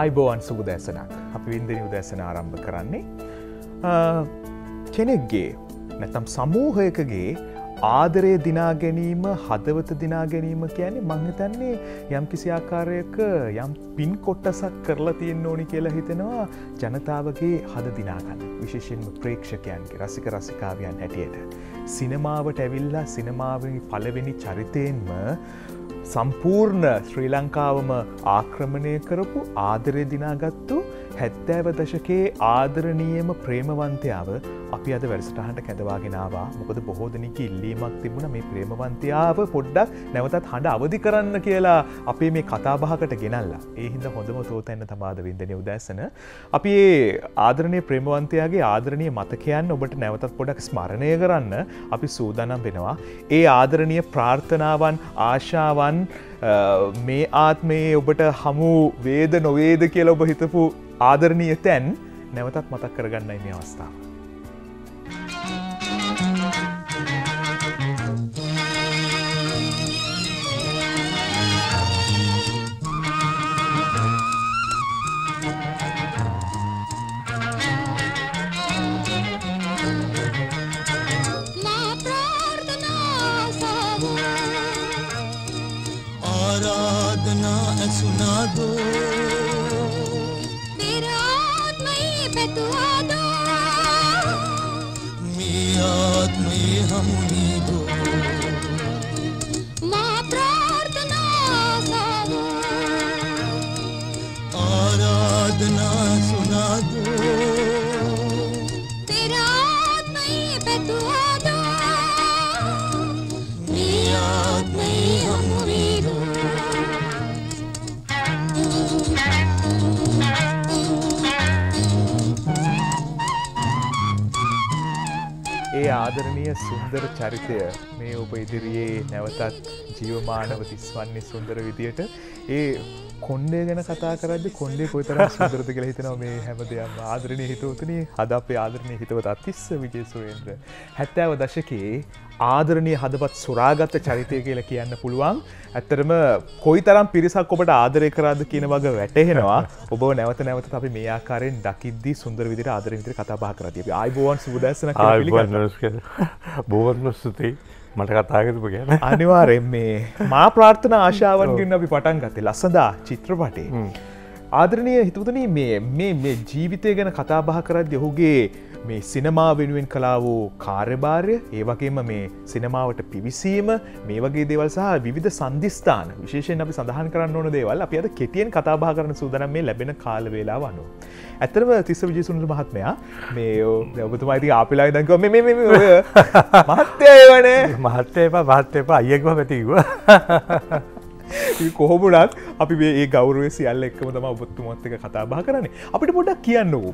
අයිබෝවන් සුබ දේශනාවක්. අපි වින්දිනි උදෑසන ආරම්භ කරන්නේ කෙනෙක්ගේ නැත්නම් සමූහයකගේ ආදරය දිනා ගැනීම, හදවත දිනා ගැනීම කියන්නේ මම හිතන්නේ යම් කිසි ආකාරයක යම් පින් කොටසක් කරලා තියෙන්න ඕනි කියලා හිතනවා ජනතාවගේ හද දිනා ගන්න. විශේෂයෙන්ම ප්‍රේක්ෂකයන්ගේ රසිකාවියන් හැටියට. සිනමාවට ඇවිල්ලා සිනමාවේ පළවෙනි චරිතයෙන්ම සම්පූර්ණ ශ්‍රී ලංකාවම ආක්‍රමණය කරපු ආදරය දිනාගත්තු 70 දශකයේ ආදරණීයම ප්‍රේමවන්තයාව අපි අද වැඩසටහනට කැඳවාගෙන ආවා. මොකද බොහෝ දෙනෙක්ගේ ඉල්ලීමක් තිබුණා මේ ප්‍රේමවන්තයාව පොඩ්ඩක් නැවතත් හඬ අවදි කරන්න කියලා අපි මේ කතාබහකට ගෙනල්ලා. ඒ හින්දා හොඳම තෝතැන්න තමයි අද වින්දනේ උදෑසන. අපි මේ ආදරණීය ප්‍රේමවන්තයාගේ ආදරණීය මතකයන් ඔබට නැවතත් පොඩ්ඩක් ස්මරණය කරන්න අපි සූදානම් වෙනවා. ඒ ආදරණීය ප්‍රාර්ථනාවන් ආශාවන් මේ ආත්මයේ ඔබට හමු වේද නොවේද කියලා ඔබ හිතපු ආදරණීය තැන් නැවතත් මතක් කරගන්නයි මේ අවස්ථාව. ආදරණීය සුන්දර චරිතය මේ ඔබ ඉදිරියේ නැවතත් ජීවමානව දිස්වන්නේ සුන්දර විදියට ඒ කොණ්ඩේ ගැන කතා කරද්දී කොණ්ඩේ කොයිතරම් සුන්දරද කියලා හිතනවා මේ හැමදේම ආදරණීය හිතවතුනි අද අපේ ආදරණීය හිතවත අතිස්ස විජේසුරේන්ද්‍ර 70 දශකයේ ආදරණීය හදවත් සොරාගත් චරිතය කියලා කියන්න පුළුවන්. ඇත්තටම කොයිතරම් පිරිසක් ඔබට ආදරය කරාද කියන වග වැටහෙනවා. ඔබව නැවත නැවතත් අපි මේ ආකාරයෙන් දකිද්දී සුන්දර විදියට ආදරණීය විදියට කතා බහ කරාදී. අපි ආයිබෝවන් සුබ දැසනක් පිළිගන්න. බොහොම ස්තුතියි. මට කතා කරපු ගැන අනිවාර්යෙන් මේ මා ප්‍රාර්ථනා ආශාවන්ගෙන් අපි පටන් ගත්තේ ලස්සදා චිත්‍රපටේ. ආදරණීය හිතවතුනි මේ ජීවිතය ගැන කතා බහ කරද්දී ඔහුගේ මේ සිනමා වෙනුවෙන් කළා වූ කාර්යභාරය, ඒ වගේම මේ සිනමාවට පිවිසීම, මේ වගේ දේවල් සහ විවිධ සංදිස්ථාන විශේෂයෙන් අපි සඳහන් කරන්න ඕන දේවල් අපි අද කෙටියෙන් කතා බහ කරන්න සූදානම් මේ ලැබෙන කාල වේලාව අනුව. ඇත්තටම තිස්ස විජේසුන්දර මහත්මයා මේ ඔබතුමා ඉතින් ආපෙලා ඉඳන් කිව්වා මේ මහත්ය ඒවනේ මහත්ය එපා අයියෙක්ම පැති කිව්වා. කොහොමුණත් අපි මේ ඒ ගෞරවයේ සියල්ල එක්කම තමයි ඔබතුමාත් එක්ක කතා බහ කරන්නේ. අපිට පොඩ්ඩක් කියන්නකෝ.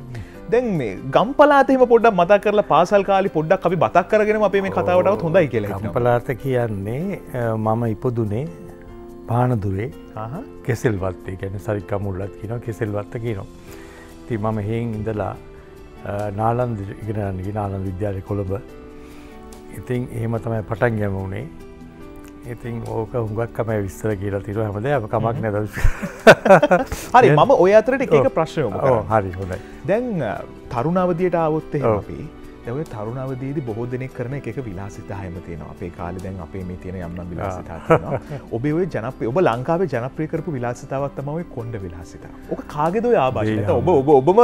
දැන් මේ ගම්පලාත එහෙම පොඩ්ඩක් මතක් කරලා පාසල් කාලේ පොඩ්ඩක් අපි බතක් කරගෙනම අපේ මේ කතාවටවත් හොඳයි කියලා හිතනවා. ගම්පලාත කියන්නේ මම ඉපදුනේ පානදුරේ. කෙසෙල්වත්ත කියන්නේ සරිකා මුල්ලත් කියනවා කෙසෙල්වත්ත කියනවා. ඉතින් මම හේන් ඉඳලා නාලන්ද ඉගෙන ගන්න ගියා නාලන්ද විද්‍යාලය කොළඹ. ඉතින් එහෙම තමයි පටන් ගම වුණේ. ඉතින් ඕක හුඟක් තමයි විස්තර කියලා තියෙනවා හැමදේම කමක් නැතලු. හරි මම ඔය අතරේ ටික එක ප්‍රශ්න යොමු කරා. හරි හොඳයි. දැන් තරුණ අවධියට ආවොත් එහෙම අපි දැන් ඔය තරුණ අවධියේදී බොහෝ දෙනෙක් කරන එක විලාසිතා හැම තියෙනවා. අපේ කාලේ දැන් අපේ මේ තියෙන යම් නම් විලාසිතා තියෙනවා. ඔබේ ඔය ජනප්‍රිය ඔබ ලංකාවේ ජනප්‍රිය කරපු විලාසිතාවක් තමයි ඔය කොණ්ඩ විලාසිතාව. ඕක කාගේද ඔය ආභාෂය? නැත ඔබම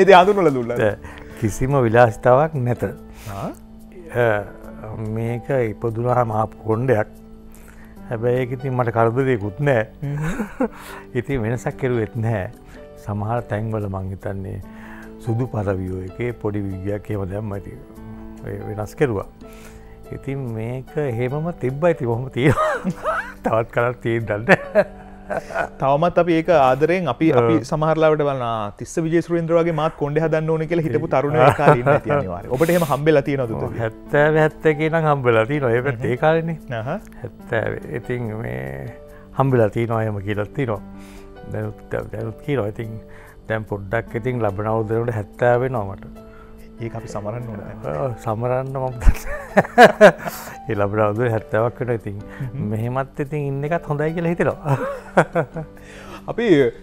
මේ දේ හඳුනලා දුන්නා. කිසිම විලාසිතාවක් නැත. මේක ඉපදුනහම ආපු කොණ්ඩයක්. හැබැයි ඒක ඉතින් මට කරදරයකුත් නැහැ. ඉතින් වෙනසක් කෙරුවෙත් නැහැ. සමහර තැන්වල මං හිතන්නේ සුදු පරවියෝ එකේ පොඩි විගයක් එහෙම දැම්මා ඉතින් වෙනස් කෙරුවා. ඉතින් මේක එහෙමම තිබ්බයි ඉතින් කොහොම තියෙනවා. තවත් කරක් තියෙන්නත්. තවමත් අපි ඒක ආදරයෙන් අපි සමහරලාවට බලනවා තිස්ස විජේසුරේන්ද්‍ර වගේ මාත් කොණ්ඩේ හදන්න ඕනේ කියලා හිටපු තරුණයෙක් කාලේ ඉන්න ඇති අනිවාර්යයෙන්. ඔබට එහෙම හම්බෙලා තියෙනවද දුතුගේ? 70 71 නම් හම්බෙලා තියෙනවා. ඒක ඒ කාලේනේ. අහහ 70. ඉතින් මේ හම්බෙලා තියෙනවා එහෙම කියලා තියෙනවා. දැන් කියලා ඉතින් දැන් පොඩ්ඩක් ඉතින් ලැබන අවුරුද්දේ 70 වෙනවා මට. ඒක අපි සමරන්න ඕනේ. ඔව් සමරන්න මම දන්නේ. ඒ ලැබන අවුරුද්දේ 70ක් වෙනවා ඉතින්. මෙහෙමත් ඉතින් ඉන්න එකත් හොඳයි කියලා හිතනවා. අපි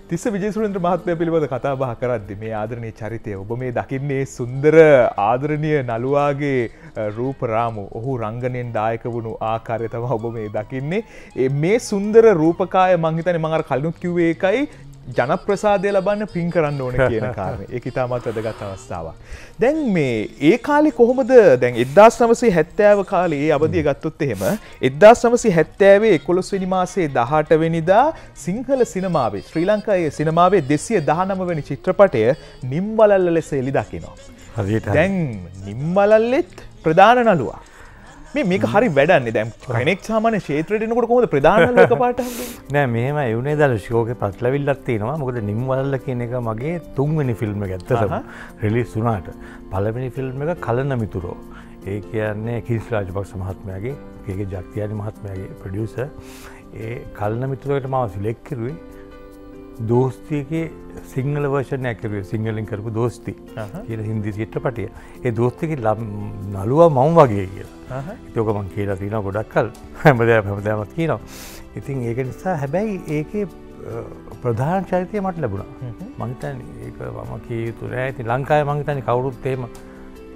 තිස්ස විජේසුරේන්ද්‍ර මහත්මයා පිළිබඳ කතා බහ කරද්දී මේ ආදරණීය චරිතය ඔබ මේ දකින්නේ සුන්දර ආදරණීය නළුවාගේ රූප රාමු ඔහු රංගනයෙන් දායක වුණු ආකාරය තමයි ඔබ මේ දකින්නේ. මේ සුන්දර රූපකාය මං හිතන්නේ මම අර කලිනුත් කිව්වේ ඒකයි ජනප්‍රසාදය ලබන්න පින් කරන්න ඕන කියන කාරණේ. ඒක ඉතාමත් වැදගත් අවස්ථාවක්. දැන් මේ ඒ කාලේ කොහොමද දැන් 1970 කාලේ ඒ අවධිය ගත්තොත් එහෙම 1970 11 වෙනි මාසේ 18 වෙනිදා සිංහල සිනමාවේ ශ්‍රී ලංකාවේ සිනමාවේ 219 වෙනි චිත්‍රපටය නිම්වලල්ල ලෙස එළි දකිනවා. හරියට. දැන් නිම්වලල්ලෙත් ප්‍රධාන නළුවා. මේක හරි වැඩන්නේ දැන් කෙනෙක් සාමාන්‍ය ක්ෂේත්‍රයට එනකොට කොහොමද ප්‍රධානම එකපාරට හම්බෙන්නේ නෑ මෙහෙමයි උනේ දැන් ෂෝකේ පටලවිල්ලක් තියෙනවා මොකද නිම්වලල්ල කියන එක මගේ තුන්වෙනි ෆිල්ම් එක ඇත්තටම රිලීස් වුණාට පළවෙනි ෆිල්ම් එක කලන මිතුරෝ ඒ කියන්නේ කිස් රාජපක්ෂ මහත්මයාගේ ඒකේ ජක්තියානි මහත්මයාගේ ප්‍රොඩියුසර් ඒ කලන මිතුරෝට මම සිලෙක්ට් කරුවේ දෝස්තියගේ සිංහල වර්ෂන් එකක් කරුවේ සිංහලෙන් කරපු දෝස්ති කියලා හින්දි චිත්‍රපටය. ඒ දෝස්තියගේ නළුවා මම වගේ කියලා. ඒක මම කියලා තිනවා ගොඩක්කල්. හැමදාමත් කියනවා. ඉතින් ඒක නිසා හැබැයි ඒකේ ප්‍රධාන චරිතය මට ලැබුණා. මම හිතන්නේ ඒක මම කිය යුතු නෑ. ඉතින් ලංකාවේ මම හිතන්නේ කවුරුත් එහෙම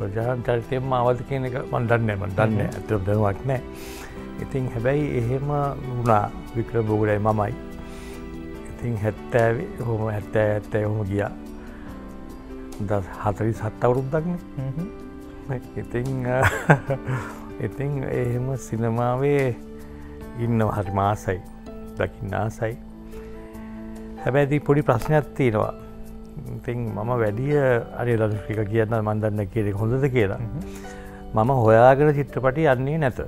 ප්‍රධාන චරිතයෙන්ම ආවද කියන එක මම දන්නේ නෑ. අතට දැනුවත් නෑ. ඉතින් හැබැයි එහෙම වුණා. වික්‍රම බෝගලයි මමයි. ඉතින් 70 කොහොම 70 කොහොම ගියා 47 අවුරුද්දක්නේ ඉතින් එහෙම සිනමාවේ ඉන්න හරි මාසයි දකින්න ආසයි හැබැයි පොඩි ප්‍රශ්නයක් තියෙනවා ඉතින් මම වැඩි හරි ලනුෂ්කික කියන්න මම දන්නේ කියලා හොඳද කියලා මම හොයාගෙන චිත්‍රපටි යන්නේ නැත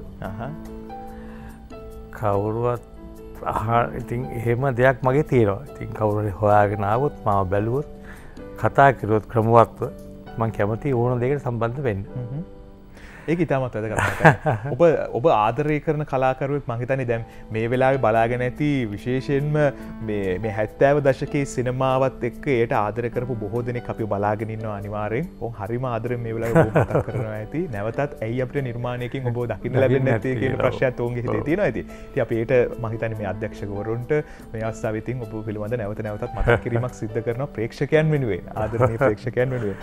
කවුරුවත් ඉතින් එහෙම දෙයක් මගේ තියෙනවා. ඉතින් කවුරුහරි හොයාගෙන ආවොත් මාව බැලුවොත් කතා කරුවොත් ක්‍රමවත්ව මම කැමති ඕන දෙයකට සම්බන්ධ වෙන්න. ඒක ඉතාමත් වැදගත්. ඔබ ආදරය කරන කලාකරුවෙක් මම හිතන්නේ දැන් මේ වෙලාවේ බලාගෙන ඇති විශේෂයෙන්ම මේ 70 දශකයේ සිනමාවත් එක්ක ඒට ආදර කරපු බොහෝ දෙනෙක් අපි බලාගෙන ඉන්නවා අනිවාර්යෙන්. ඔව් හරිම ආදරෙන් මේ වෙලාවේ ඔබ කතා කරනවා ඇති. නැවතත් ඇයි අපිට නිර්මාණයකින් ඔබව දකින්න ලැබෙන්නේ නැති කියන ප්‍රශ්නයත් ඔවුන්ගේ හිතේ තියෙනවා ඇති. ඉතින් අපි ඒට මම හිතන්නේ මේ අධ්‍යක්ෂකවරුන්ට මේ අවස්ථාවේ තින් ඔබ පිළිබඳ නැවතත් මතක් කිරීමක් සිද්ධ කරනවා ප්‍රේක්ෂකයන් වෙනුවෙන්. ආදරණීය ප්‍රේක්ෂකයන් වෙනුවෙන්.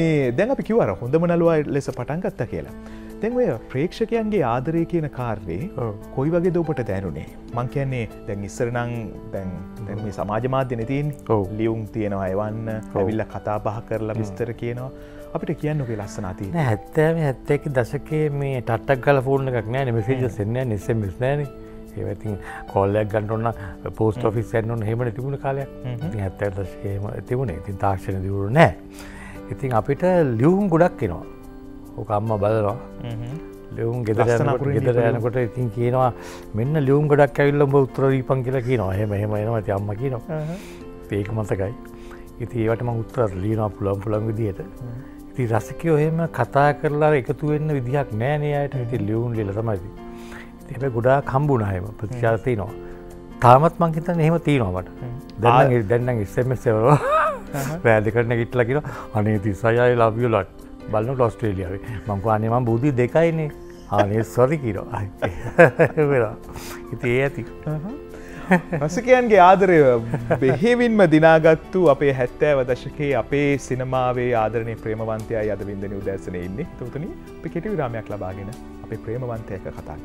මේ දැන් අපි කිව්වා අර හොඳම නළුවා ලෙස පටන් ගත්තා කියලා. දැන් ඔය ප්‍රේක්ෂකයන්ගේ ආදරය කියන කාර්යයේ කොයි වගේද ඔබට දැනුනේ? මං කියන්නේ දැන් ඉස්සර නම් දැන් මේ සමාජ මාධ්‍යනේ තියෙන්නේ. ලියුම් තියෙනවා එවන්න, ඇවිල්ලා කතා බහ කරලා විස්තර කියනවා. අපිට කියන්න ඔකේ ලස්සන අතීතය. නෑ 70 71 දශකයේ මේ ටට්ටක් ගාලා ෆෝන් එකක් නෑනේ, මෙසේජස් එන්නේ නෑනේ, SMS නෑනේ. ඒවා ඉතින් කෝල් එකක් ගන්න ඕන නම් පෝස්ට් ඔෆිස් යන්න ඕන එහෙමනේ තිබුණ කාලයක්. ඉතින් 70 දශකයේ එහෙම තිබුණේ. ඉතින් තාක්ෂණය දියුණු නෑ. ඉතින් අපිට ලියුම් ගොඩක් එනවා. ඕක අම්මා බලනවා. ලියුම් ගෙදර යනකොට ඉතින් කියනවා මෙන්න ලියුම් ගොඩක් ඇවිල්ලා උඹ උත්තර දීපන් කියලා කියනවා. එහෙම එනවා. ඉතින් අම්මා කියනවා. ඒක මතකයි. ඉතින් ඒවට මම උත්තර ලියනවා පුළුවන් විදියට. ඉතින් රසිකයෝ එහෙම කතා කරලා එකතු වෙන්න විදියක් නැහැ නේ අයට. ඉතින් ලියුම් ලියලා තමයි. ඉතින් හැබැයි ගොඩාක් හම්බුණා එහෙම ප්‍රතිචාර තියෙනවා. තාමත් මං හිතන්නේ එහෙම තියෙනවා මට. දැන් නම් SMS වල වැදගත්න කිට්ලා කියනවා අනේ 36 I love you lot. බලනකොට ඔස්ට්‍රේලියාවේ මම කියන්නේ මම බුද්ධි දෙකයිනේ අනේ සෝරි කිරෝ ඉතින් ඒ ඇති රසිකයන්ගේ ආදරය බෙහෙවින්ම දිනාගත්තු අපේ 70 දශකයේ අපේ සිනමාවේ ආදරණීය ප්‍රේමවන්තයයි අද වින්දනයේ උදෑසනේ ඉන්නේ තුතුණි අපි කෙටි විරාමයක් ලබාගෙන අපේ ප්‍රේමවන්තය එක්ක කතා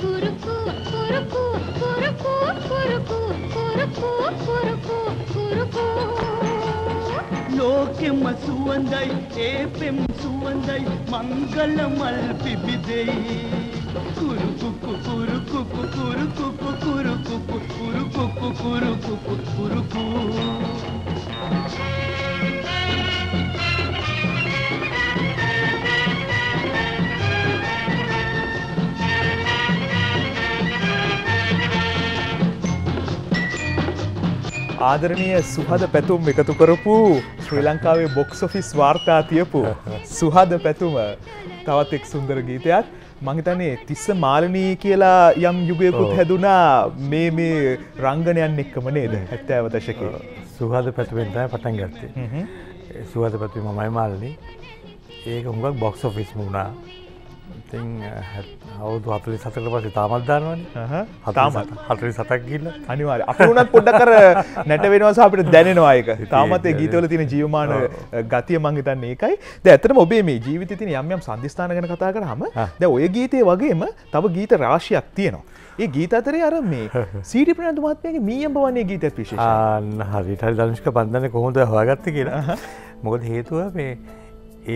කරමු Kuruku, kuruku, kuruku, kuruku. சுவந்தை ஏபெம் சுவந்தை மங்களமல் பிபிதை குருகுகு குருகுகு குருகுகு குருகுகு குருகுகு குருகுகு குருகுகு ආදරණීය සුහද පැතුම් එකතු කරපු ශ්‍රී ලංකාවේ බොක්ස් ඔෆිස් වාර්තා තියපු සුහද පැතුම තවත් එක් සුන්දර ගීතයක් මම හිතන්නේ තිස්ස මාලනී කියලා යම් යුගයකට හැදුනා මේ රංගනයන් එක්කම නේද 70 දශකයේ සුහද පැතුමෙන් තමයි පටන් ගත්තේ සුහද පැතුම මමයි මාලනී ඒක හුඟක් බොක්ස් ඔෆිස් වුණා ඉතින් අවුරුදු 47කට පස්සේ තාමත් දානවනේ තාමත් 47ක් ගිහිල්ලා අනිවාර්යයෙන් අපි උනත් පොඩ්ඩක් අර නැට වෙනවා සහ අපිට දැනෙනවා ඒක තාමත් ඒ ගීතවල තියෙන ජීවමාන ගතිය මම හිතන්නේ ඒකයි දැන් ඇත්තටම ඔබේ මේ ජීවිතේ තියෙන යම් යම් සම්දිස්ථාන ගැන කතා කරාම දැන් ඔය ගීතේ වගේම තව ගීත රාශියක් තියෙනවා ඒ ගීත අතරේ අර මේ සීටි ප්‍රනාන්දු මහත්මයාගේ මීයඹ වනේ ගීතයත් විශේෂයි ආන්න හරියට හරි ධනුෂ්ක බන්දනේ කොහොමද හොයාගත්තේ කියලා මොකද හේතුව මේ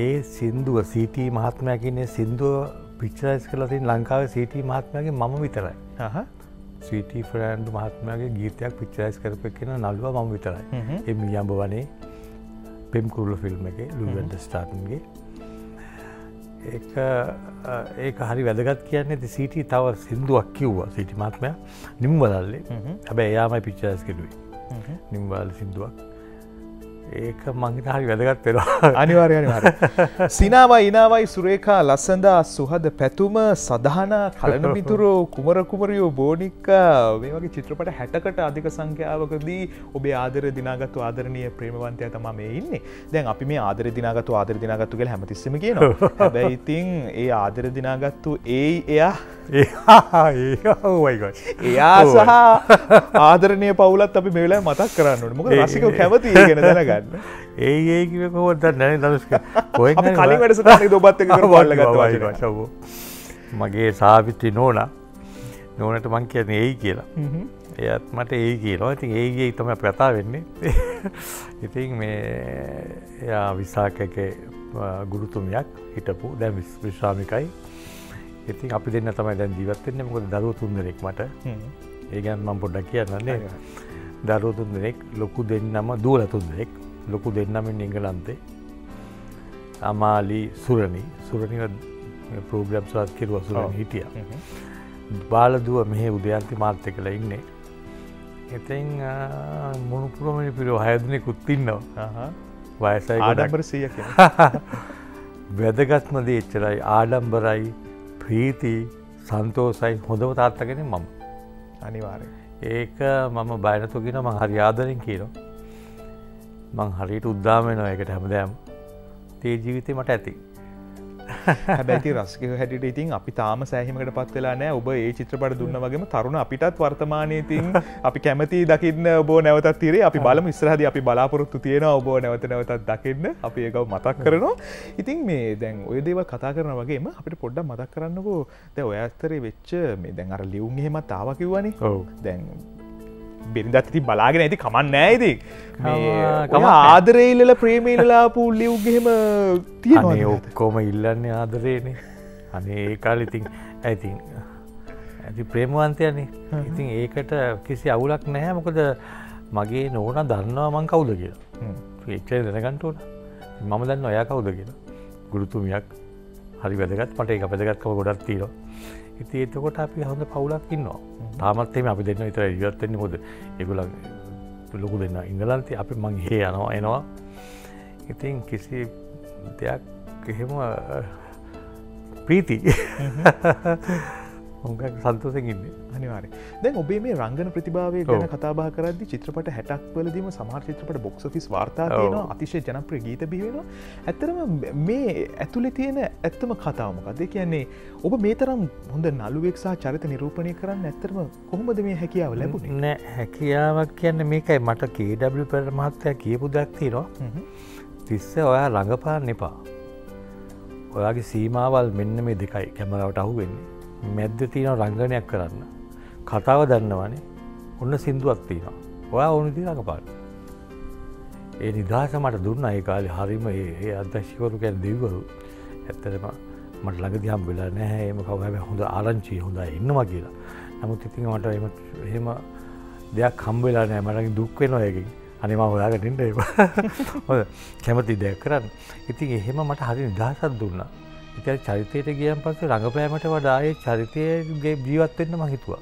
ඒ සින්දුව සීටි මහත්මයා කියන්නේ සින්දුව පික්චරයිස් කරලා තියෙන ලංකාවේ සීටි මහත්මයාගේ මම විතරයි. හහ. සීටි ප්‍රනාන්දු මහත්මයාගේ ගීතයක් පික්චරයිස් කරපෙන්න නළුවා මම විතරයි. ඒ මීයඹ වනේ පෙම් කුරුළු ෆිල්ම් එකේ ලුවෙන්ඩර් ස්ටාර්ටන්ගේ ඒක හරි වැදගත් කියන්නේ ඉතින් සීටි තව සින්දුවක් කිව්වා සීටි මහත්මයා නිම්වලල්ලේ. හැබැයි එයාමයි පික්චරයිස් කළුවේ. නිම්වලල් සින්දුවක් ඒක මං හිතා හරි වැදගත් වෙනවා අනිවාර්යයෙන්ම හරි සිනාවා ඉනාවයි සුරේකා ලසඳා සුහද පැතුම සදානා කලන මිතුරෝ කුමර කුමරියෝ බෝනික්කා මේ වගේ චිත්‍රපට 60කට අධික සංඛ්‍යාවකදී ඔබේ ආදරය දිනාගත්තු ආදරණීය ප්‍රේමවන්තයා තමයි මේ ඉන්නේ දැන් අපි මේ ආදරය දිනාගත්තු කියලා හැමතිස්සෙම කියනවා හැබැයි ඉතින් ඒ ආදරය දිනාගත්තු එයා සහ ආදරණීය පවුලත් අපි මේ වෙලාවේ මතක් කරන්න ඕනේ මොකද රසිකව කැමති ඒ ගැන දැනගන්න ඒ කිව්වේ කොහොමද දැන් දනුෂ්ක කොහෙන් හරි කලින් වැඩසටහනේ ඔබත් එක්ක කරපු වල්ල ගත්තා මගේ සාවිත්‍රි නෝනට මං කියන්නේ ඒයි කියලා එයාත් මට ඒයි කියනවා ඉතින් ඒයි තමයි අපේ කතා වෙන්නේ ඉතින් මේ එයා විසාකගේ ගුරුතුමියක් හිටපු දැන් විශ්‍රාමිකයි ඉතින් අපි දෙන්න තමයි දැන් ජීවත් වෙන්නේ මොකද දරුවෝ තුන් දෙනෙක් මට ඒ ගැන මම පොඩ්ඩක් කියන්නන්නේ දරුවෝ තුන් දෙනෙක් ලොකු දෙන්නම දුවලා තුන් දෙනෙක් ලොකු දෙන්නමින් ඉංගලන්තේ අමාලි සුරණි ප්‍රෝග්‍රෑම් සුවත් කෙරුවා සුරණි හිටියා බාලදුව මෙහි උදයන්ති මාත් එක්කලා ඉන්නේ ඉතින් මොනුපුරමනේ පිරෝ හය දිනෙකුත් ඉන්නවා වයසයි ආඩම්බර 100ක් වැදගත්ම දේ එච්චරයි ආඩම්බරයි ප්‍රීති සන්තෝෂයි හොඳම තාත්තා කෙනෙක් මම අනිවාර්යයෙන් ඒක මම බය නැතුව කියනවා මම හරි ආදරෙන් කියනවා මං හරියට උද්දාම වෙනවා ඒකට හැමදාම තේ ජීවිතේ මට ඇති හැබැයි ඉතින් රසිකව හැටියට ඉතින් අපි තාම සෑහීමකට පත් වෙලා නැහැ ඔබ ඒ චිත්‍රපට දුන්නා වගේම තරුණ අපිටත් වර්තමානයේ ඉතින් අපි කැමැති දකින්න ඔබ නැවතත් තිරේ අපි බලමු ඉස්සරහදී අපි බලාපොරොත්තු තියෙනවා ඔබ නැවතත් දකින්න අපි ඒකව මතක් කරනවා ඉතින් මේ දැන් ඔය දේවල් කතා කරනා වගේම අපිට පොඩ්ඩක් මතක් කරන්නකෝ දැන් ඔය ඇස්තරේ වෙච්ච මේ දැන් අර ලියුම් එහෙමත් ආවා කිව්වනේ ඔව් දැන් බිරිඳත් ඉතින් බලාගෙන ඇති කමක් නැහැ ඉතින් මේ ආදරේ ඉල්ලලා ප්‍රේමේ ඉල්ලලා පූලිව් ගෙහෙම තියනවා අනේ ඔක්කොම ඉල්ලන්නේ ආදරේනේ අනේ ඒ කාලේ ඉතින් ඇයි ප්‍රේමවන්තයානේ ඉතින් ඒකට කිසි අවුලක් නැහැ මොකද මගේ නෝනා දන්නවා මං කවුද කියලා ඒකේ දැනගන්න ඕන මම දන්නවා එයා කවුද කියලා ගුරුතුමියක් හරි වැදගත් මට ඒක වැදගත්කම ගොඩක් තියෙනවා ඉතින් එතකොට අපි හොඳ පවුලක් ඉන්නවා. තාමත් එමේ අපි දෙන්න විතරයි ජීවත් වෙන්නේ මොකද ඒගොල්ලන් ලොකු දෙන්න ඉංගලන්තේ අපි මං එහෙ යනවා එනවා. ඉතින් කිසි දෙයක් එහෙම ප්‍රීති මොකක් සතුටින් ඉන්නේ අනිවාර්යයෙන් දැන් ඔබේ මේ රංගන ප්‍රතිභාවය ගැන කතා බහ කරද්දී චිත්‍රපට 60ක් වලදීම සමහර චිත්‍රපට බොක්ස් ඔෆිස් වාර්තා තියෙනවා අතිශය ජනප්‍රිය ගීත බිහි වෙනවා ඇත්තටම මේ ඇතුලේ තියෙන ඇත්තම කතාව මොකක්ද ඒ කියන්නේ ඔබ මේ තරම් හොඳ නළුවෙක් සහ චරිත නිරූපණය කරන්න ඇත්තටම කොහොමද මේ හැකියාව ලැබුණේ නෑ හැකියාවක් කියන්නේ මේකයි මට KW පෙරේරා මහත්තයා කියපු දයක් තියෙනවා තිස්ස ඔයා ළඟපාන්න එපා ඔයාගේ සීමාවල් මෙන්න මේ දෙකයි කැමරාවට අහුවෙන්නේ මැද්ද තියෙන රංගනයක් කරන්න කතාව දන්නවනේ ඔන්න සින්දුවක් තියෙනවා ඔයා ඕන විදිහට රඟපාන්න ඒ නිදහස මට දුන්නා ඒ කාලේ හරීම ඒ අධ්‍යක්ෂකවරු කියන්නේ දෙවිවරු. ඇත්තටම මට ළඟදී හම්බ වෙලා නැහැ එහෙම කවදාවත් හොඳ ආරංචිය හොඳයි ඉන්නවා කියලා. නමුත් ඉතින් මට එහෙම දෙයක් හම්බ වෙලා නැහැ. මට ළඟ දුක් වෙනවා ඒකෙන්. අනේ මම හොයාගෙන ඉන්න එපා. හොඳ කැමති දෙයක් කරන්න. ඉතින් එහෙම මට හරි නිදහසක් දුන්නා. ඉතින් චරිතයට ගියන් පස්සේ ළඟපෑමට වඩා ඒ චරිතයේ ජීවත් වෙන්න මම හිතුවා.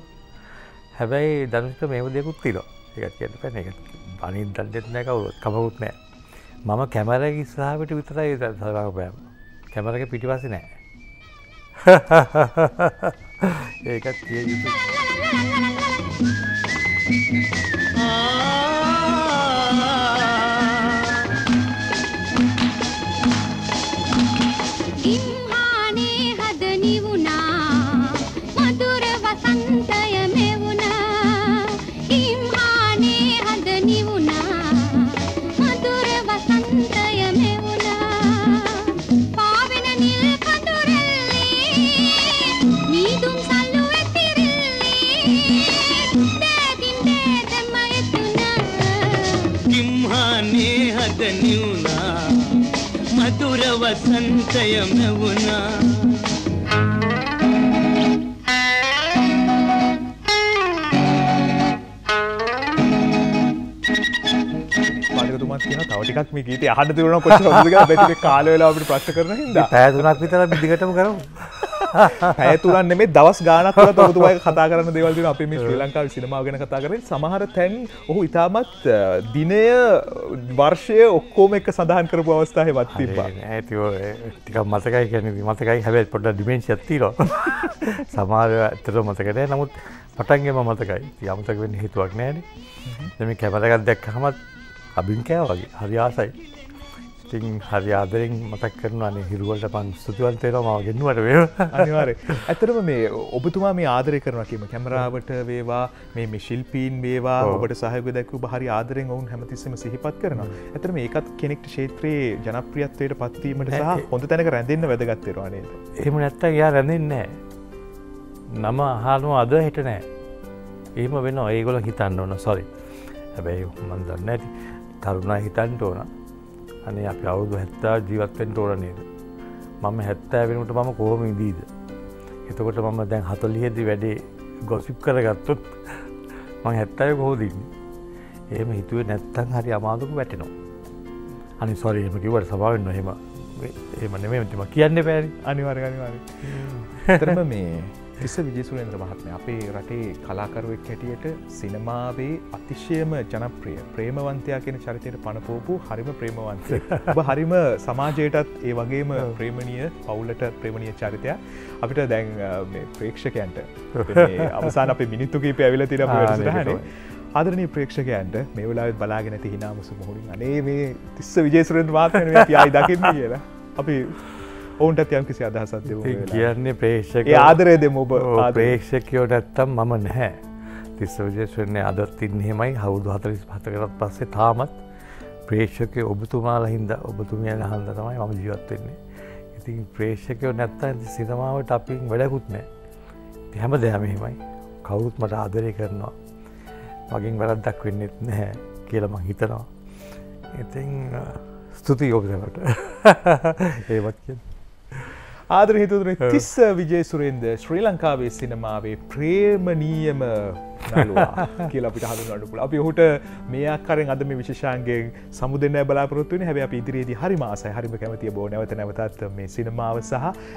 හැබැයි ධර්මික මේව දෙකුත් තියෙනවා. ඒකත් කියන්න බෑ නේද? අනිත් දඩේත් නෑ කවුරුත් කමකුත් නෑ මම කැමරාවේ ඉස්සරහට විතරයි තරඟපෑම කැමරාවේ පිටිපස්සේ නෑ ඒකත් කිය යුතුයි Santaya Mevuna පාඩකතුමාත් කියනවා තව ටිකක් මේ ගීතය අහන්න තිබුණා කොච්චර හොඳද කියලා අපි ටික කාල වේලාව අපිට ප්‍රශ්න කරන හින්දා පැය 3ක් විතර අපි දිගටම කරමු පැය 3ක් නෙමෙයි දවස් ගාණක් වලත් ඔබතුමා කතා කරන දේවල් දින අපි මේ ශ්‍රී ලංකාවේ සිනමාව ගැන කතා කරන්නේ සමහර තැන් ඔහු ඉතාමත් දිනය වර්ෂය ඔක්කොම එක සඳහන් කරපු අවස්ථා හැවත් තිබ්බා නෑ ඉතින් ඔය ටිකක් මතකයි කියන්නේ මතකයි හැබැයි පොඩ්ඩක් ඩිමෙන්ෂියක් තියෙනවා සමහර ඇත්තටම මතක නැහැ නමුත් පටන් ගියම මතකයි ඉතින් අමතක වෙන්න හේතුවක් නෑනේ දැන් මේ කැමරා එකක් දැක්කම අබින් කෑවගේ හරි ආසයි. ඉතින් හරි ආදරෙන් මතක් කරනවා නේ හිරුවලට මං ස්තුතිවන්ත වෙනවා මාව ගෙන්නුවට වේවා. අනිවාර්යයෙන්. ඇත්තටම මේ ඔබතුමා මේ ආදරය කරනවා කියම කැමරාවට වේවා මේ ශිල්පීන් වේවා ඔබට සහයෝගය දක්වපු හරි ආදරෙන් ඔවුන් හැමතිස්සෙම සිහිපත් කරනවා. ඇත්තටම ඒකත් කෙනෙක්ට ක්ෂේත්‍රයේ ජනප්‍රියත්වයට පත් වීමට සහ හොඳ තැනක රැඳෙන්න වැදගත් වෙනවා නේද? එහෙම නැත්තම් යා රැඳෙන්නේ නැහැ. නම අහනවා අද හෙට නැහැ. එහෙම වෙනවා ඒගොල්ලෝ හිතන්න ඕන sorry. හැබැයි මම දන්නේ නැති තරුණා හිතන්න ඕන අනේ අපි අවුරුදු 70 ජීවත් වෙන්න ඕන නේද මම 70 වෙනකොට මම කොහොම ඉඳීද එතකොට මම දැන් 40 දී වැඩේ gossip කරගත්තොත් මම 70 කොහොමද ඉන්නේ එහෙම හිතුවේ නැත්තම් හරි අමාරුක වැටෙනවා අනේ sorry එහෙම කිව්වට සබාවෙන්න එහෙම නෙමෙයි මම කියන්නේ බෑනේ අනිවාර්යයෙන් ඇත්තටම මේ තිස්ස විජේසුරේන්ද්‍ර මහත්මයා අපේ රටේ කලාකරුවෙක් හැටියට සිනමාවේ අතිශයම ජනප්‍රිය ප්‍රේමවන්තයා කියන චරිතයට පනපෝපු හරිම ප්‍රේමවන්තයෙක්. ඔබ හරිම සමාජයටත් ඒ වගේම ප්‍රේමණීය පවුලට ප්‍රේමණීය චරිතයක් අපිට දැන් මේ ප්‍රේක්ෂකයන්ට මේ අවසාන අපේ මිනිත්තු කීපය ඇවිල්ලා තියෙන අපේ වැඩසටහනේ ආදරණීය ප්‍රේක්ෂකයන්ට මේ වෙලාවෙත් බලාගෙන ඇති හිනාමුසු මොහොරින් අනේ මේ තිස්ස විජේසුරේන්ද්‍ර මහත්මයා මේ පියායි දකින්නේ කියලා අපි ඔවුන්ටත් යම් කිසි අදහසක් දෙමු මේ වෙලාවේ. කියන්නේ ප්‍රේක්ෂක ඒ ආදරය දෙමු ඔබ ප්‍රේක්ෂකයෝ නැත්තම් මම නැහැ. තිස්ස විජේසුරේන්ද්‍රනේ අදත් ඉන්නේ එහෙමයි අවුරුදු 47කට පස්සේ තාමත් ප්‍රේක්ෂකයෝ ඔබතුමාලා හින්දා ඔබතුමියලා හන්දා තමයි මම ජීවත් වෙන්නේ. ඉතින් ප්‍රේක්ෂකයෝ නැත්තම් සිනමාවට අපින් වැඩකුත් නැහැ. ඉතින් හැමදේම එහෙමයි. කවුරුත් මට ආදරය කරනවා. මගෙන් වැරද්දක් වෙන්නේත් නැහැ කියලා මම හිතනවා. ඉතින් ස්තුතියි ඔබට. ඒවත් කියන්නේ ආදර හිතතුනේ තිස්ස විජේසුරේන්ද්‍ර ශ්‍රී ලංකාවේ සිනමාවේ ප්‍රේමණීයම නළුවා කියලා අපිට හඳුන්වන්න පුළුවන්. අපි ඔහුට මේ ආකාරයෙන් අද මේ විශේෂාංගයෙන් සමුදෙන්න බලාපොරොත්තු වෙන්නේ. හැබැයි අපි ඉදිරියේදී හරිම ආසයි හරිම කැමතියි බොහෝ නැවත නැවතත් මේ සිනමාව සහ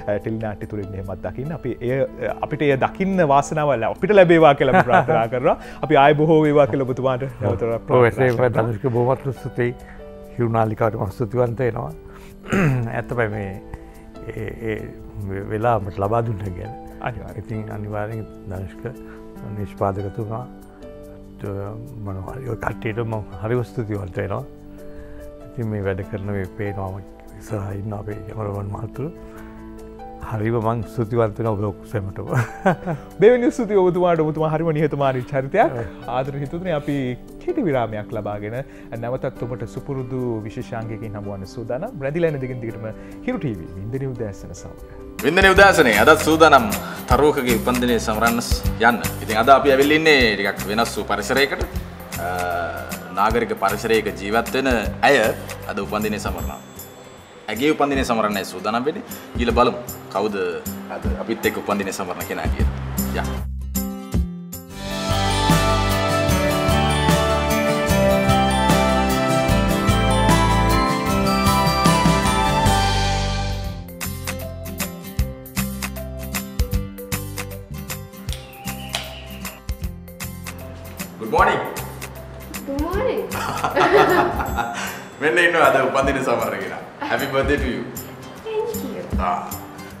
ටෙලිනාට්‍ය තුලින් මෙහෙමත් දකින්න. අපි එය අපිට එය දකින්න වාසනාව අපිට ලැබේවා කියලා අපි ප්‍රාර්ථනා කරනවා. අපි ආයෙ බොහෝ වේවා කියලා ඔබතුමාට නැවත ප්‍රාර්ථනා කරනවා. හිරුනාලිකාට මම ස්තුතිවන්ත වෙනවා. ඇත්තටම මේ වෙලාවට ලබා දුන්න ගැන ඉතින් අනිවාර්යෙන් ධනුෂ්ක නිෂ්පාදකතුමා මනෝහරි කට්ටියට මම හරිම ස්තුතිවන්ත වෙනවා. ඉතින් මේ වැඩ කරන මේ පේනවාම ඉස්සරහා ඉන්න අපේ කැමරාවන් මහතුරු හරිම මම ස්තුතිවන්ත වෙනවා ඔබ ඔක්කොමටම. දෙවෙනි ස්තුතිය ඔබතුමාට ඔබතුමා හරිම නිහතමානී චරිතයක්. ආදර හිතතුනේ අපි කෙටි විරාමයක් ලබාගෙන නැවතත් ඔබට සුපුරුදු විශේෂාංගයකින් හමුවන්න සූදානම්. බ්‍රැදිලා යන දිගින් දිගටම හිරු ටීවී වින්දනීය උදෑසන සමග. වින්දනීය උදෑසනේ අද සූදානම් තරෝකගේ උපන්දිනයේ සමරන්න යන්න. ඉතින් අද අපි ඇවිල්ලා ඉන්නේ ටිකක් වෙනස් වූ පරිසරයකට. නාගරික පරිසරයක ජීවත් වෙන අය අද උපන්දිනේ සමරනවා. ඇගේ උපන්දිනේ සමරන්නේ සූදානම් වෙන්නේ. ඊළ බලමු කවුද අද අපිත් එක්ක උපන්දිනේ සමරන කෙනා කියලා. යා. Good morning. Good morning. When you know that Upandine Samaragina. Happy birthday to you. Thank you. Ah,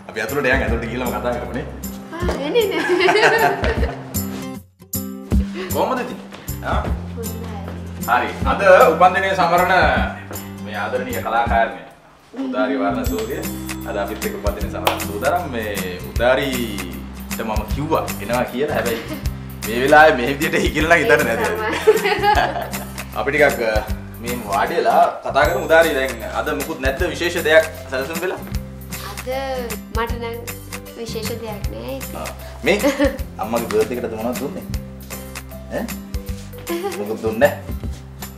abhi athulo deyang athulo digila katha karone. Ah, enne ne. Komada thi? Ah. Hari. Ada Upandine Samarana me adaraniya kalakayane. Udari Varna Surya. Ada abhi thek Upandine Samarana Sudaram me Udari tamama kiwa. Enawa kiyala habai. Maybe like maybe they kill like that. A pretty good mean Wadilla, Katagan Udari, then other Mukut Net, the Visha de Salson Villa. Other Martin Visha de Acne. Me? I'm not good at the one of Dune. Eh? Dune?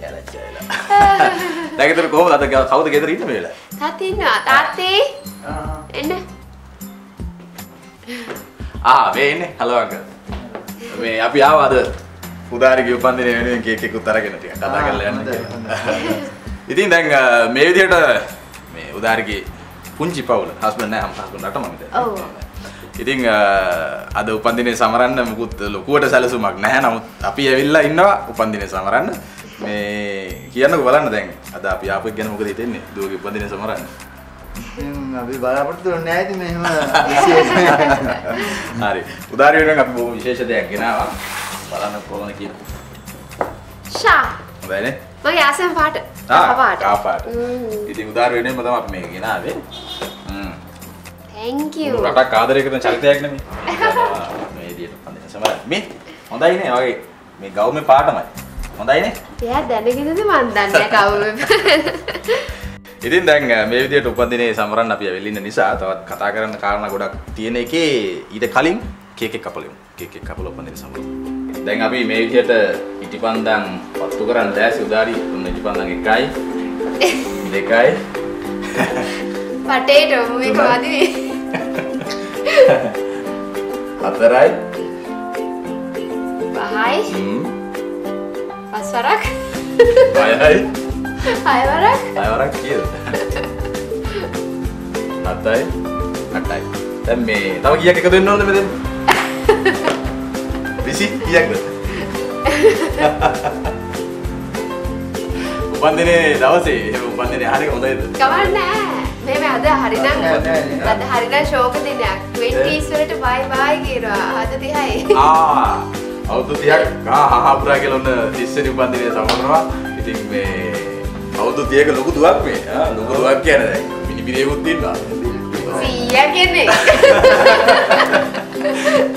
Yeah, that's it. Like to go at the girl, how to get rid of it. Tatina, Tati? Ah, Vane, hello, uncle. මේ අපි ආව අද උදාරිගේ උපන්දිනේ වෙනුවෙන් cake එකකුත් අරගෙන ටිකක් කතා කරලා යන්න කියලා. ඉතින් දැන් මේ විදිහට මේ උදාරිගේ පුංචි පවුල හස්බන්ඩ් නැහැ හම්බුන රටම නේද? ඔව්. ඉතින් අද උපන්දිනේ සමරන්න මොකුත් ලොකුවට සැලසුමක් නැහැ. නමුත් අපි ඇවිල්ලා ඉන්නවා උපන්දිනේ සමරන්න. මේ කියන්නකෝ බලන්න දැන් අද අපි ආපෙක් ගැන මොකද හිතෙන්නේ? දුවගේ උපන්දිනේ සමරන්න. Abi balaapurthu nae thi main hum. Hari. Udari ne kabi wo vishesha dekh ke na wa. Balana kono ki. Sha. Bale. Magi asam part. Part. Part. Iti udari ne matam aap main ke na abi. Thank you. Rata kaadre ke to chalte hai na me. Me diye to pandne samar. Me. Onda hi ne agi. Me gao me part hamai. Onda hi ne. Yaar dene ke to man dene gao me. ඉතින් දැන් මේ විදියට උපන්දිනේ සමරන්න අපි ඇවිල්ලා ඉන්න නිසා තවත් කතා කරන්න කාරණා ගොඩක් තියෙන එකේ ඊට කලින් කේක් එකක් කපලමු. කේක් එකක් කපලා උපන්දිනේ සමරමු. දැන් අපි මේ විදියට ඉටිපන්දම් පත්තු කරන් දැසි උදාරි තුන ඉටිපන්දම් එකයි දෙකයි පටේටෝ මේක වදිනේ හතරයි පහයි පස්වරක් පහයි Ayvarak kiyada. Atai. Then me. Tama kiyak ekak denna onda me den. Visi kiyakda. Upandine dawase. Upandine hari hondayda. Kawanna. Me ada hari nan. Ada hari nan show එක දෙනයක්. 20s වලට bye කියනවා. අද 30යි. ආ. අවුරුදු 30ක් හා පුරා කියලා ඔන්න 30 වෙනි උපන්දිනේ සමරනවා. ඉතින් මේ How do you look to work? Look at Canada. We be able to do that.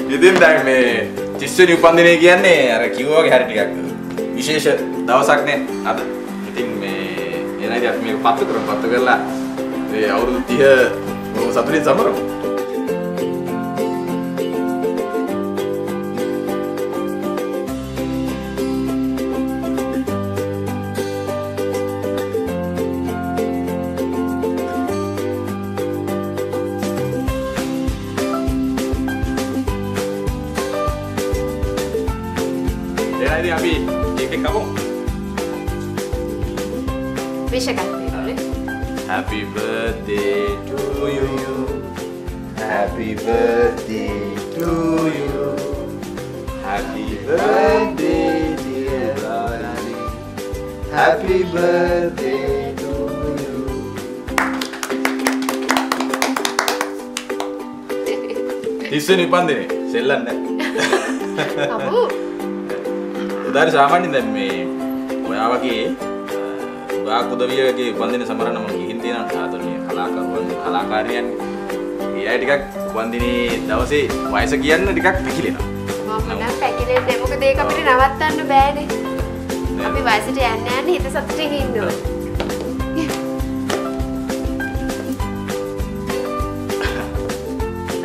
You didn't like me. Just so you found it again, and you were had it. You said that was acne. I think me and I have me particular particular. They out of here was a pretty summer. Happy birthday to you. Happy birthday to you. Happy birthday, dear Barani. Happy birthday to you. This is Nipandini. Sellan ne. Abu. Udar saamani ne me. Oya waki. Bakudaviya ke bandine samarana mangi hindi na thaduniya kalakar bandi kalakariyan iya dikak bandine dawase wayasa kiyanna dikak pekilena mama na pekilena de mokada eka apita nawattanna bæne api wayasata yanna yanna hita sathuten innowa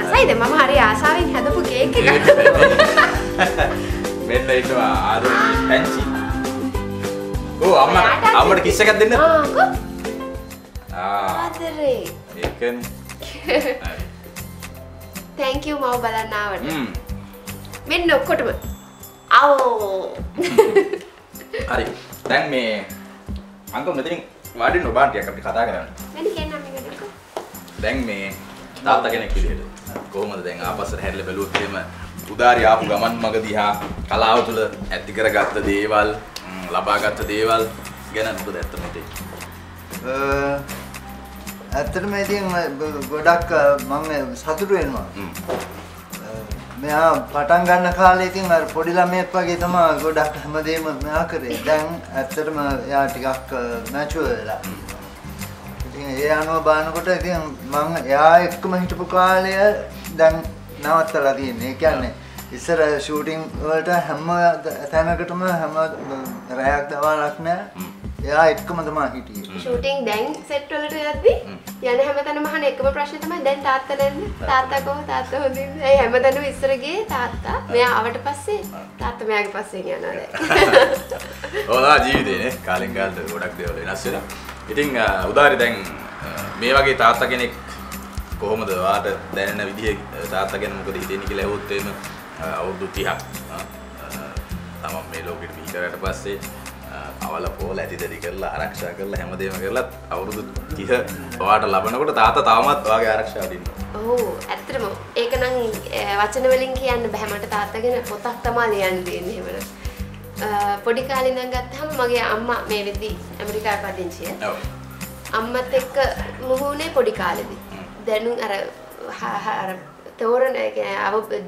rasaide mama hari aasawen hadapu cake ekak menna innowa aaduni panchi Oh, amma kiss එකක් දෙන්න. ආ කො. ආ ආදරේ. ඒකනේ. Thank you මම බලන්න ආවට. මෙන්න ඔක්කොටම. ආවෝ. හරි. දැන් මේ අංකල් මෙතනින් වාඩින්න ඔබ ආන්ටියක් අපි කතා කරන්න. මෙන්න කියන්න මේකට එක්ක. දැන් මේ තාත්තා කෙනෙක් විදියට කොහොමද දැන් ආපස්සට හැරිලා බැලුවොත් එහෙම උදාරි ආපු ගමන් මග දිහා කලාව තුළ ඇති කරගත්ත දේවල් ලබාගත් දේවල් ගැන මොකද ඇත්තම හිතේ? ඇත්තටම ඉතින් ගොඩක් මම සතුටු වෙනවා. මෙයා පටන් ගන්න කාලේ ඉතින් අර පොඩි ළමයෙක් වගේ තමයි ගොඩක් හැමදේම මෙයා කරේ. දැන් ඇත්තටම එයා ටිකක් මැචුවර් වෙලා. ඉතින් ඒ අනුව බලනකොට ඉතින් මම එයා එක්කම හිටපු කාලය දැන් නවත්තලා තියෙන්නේ. ඒ කියන්නේ ඉස්සර ෂූටින් වලට හැම තැනකටම හැම රැයක් දවල්ක් නෑ. එයා එක්කම තමයි හිටියේ. ෂූටින් දැන් සෙට් වලට යද්දි යන හැමතැනම අහන එකම ප්‍රශ්නේ තමයි දැන් තාත්තා නැන්නේ. තාත්තා කොහොමද? තාත්තා හොඳින්ද? ඒ හැමතැනම ඉස්සර ගියේ තාත්තා. මෙයා ආවට පස්සේ තාත්තා මෙයාගේ පස්සෙන් යනවා දැන්. ඕලා ජීවිතේ නේ. කාලෙන් කාලට ගොඩක් දේවල් වෙනස් වෙනවා. ඉතින් උදාරි දැන් මේ වගේ තාත්තා කෙනෙක් කොහොමද වාට දැනෙන විදිහ තාත්තා ගැන මොකද හිතෙන්නේ කියලා ඇහුවොත් එහෙම අවුරුදු 30ක් තමයි මේ ලෝකෙට පිටරට පස්සේ අවල පොල ඇටි දෙරි කරලා ආරක්ෂා කරලා හැමදේම කරලත් අවුරුදු 30 වාට ලබනකොට තාත්තා තවමත් වාගේ ආරක්ෂාව දෙනවා. ඔව් ඇත්තටම ඒක නම් වචන වලින් කියන්න බෑ මට තාත්තා ගැන පොතක් තමයි ලියන්න දෙන්නේ එහෙමනම්. පොඩි කාලේ ඉඳන් ගත්තාම මගේ අම්මා මේ වෙද්දි ඇමරිකාවට පදිංචිය. ඔව්. අම්මත් එක්ක මුහුණේ පොඩි කාලේදී දැනුම් අර තෝරන එක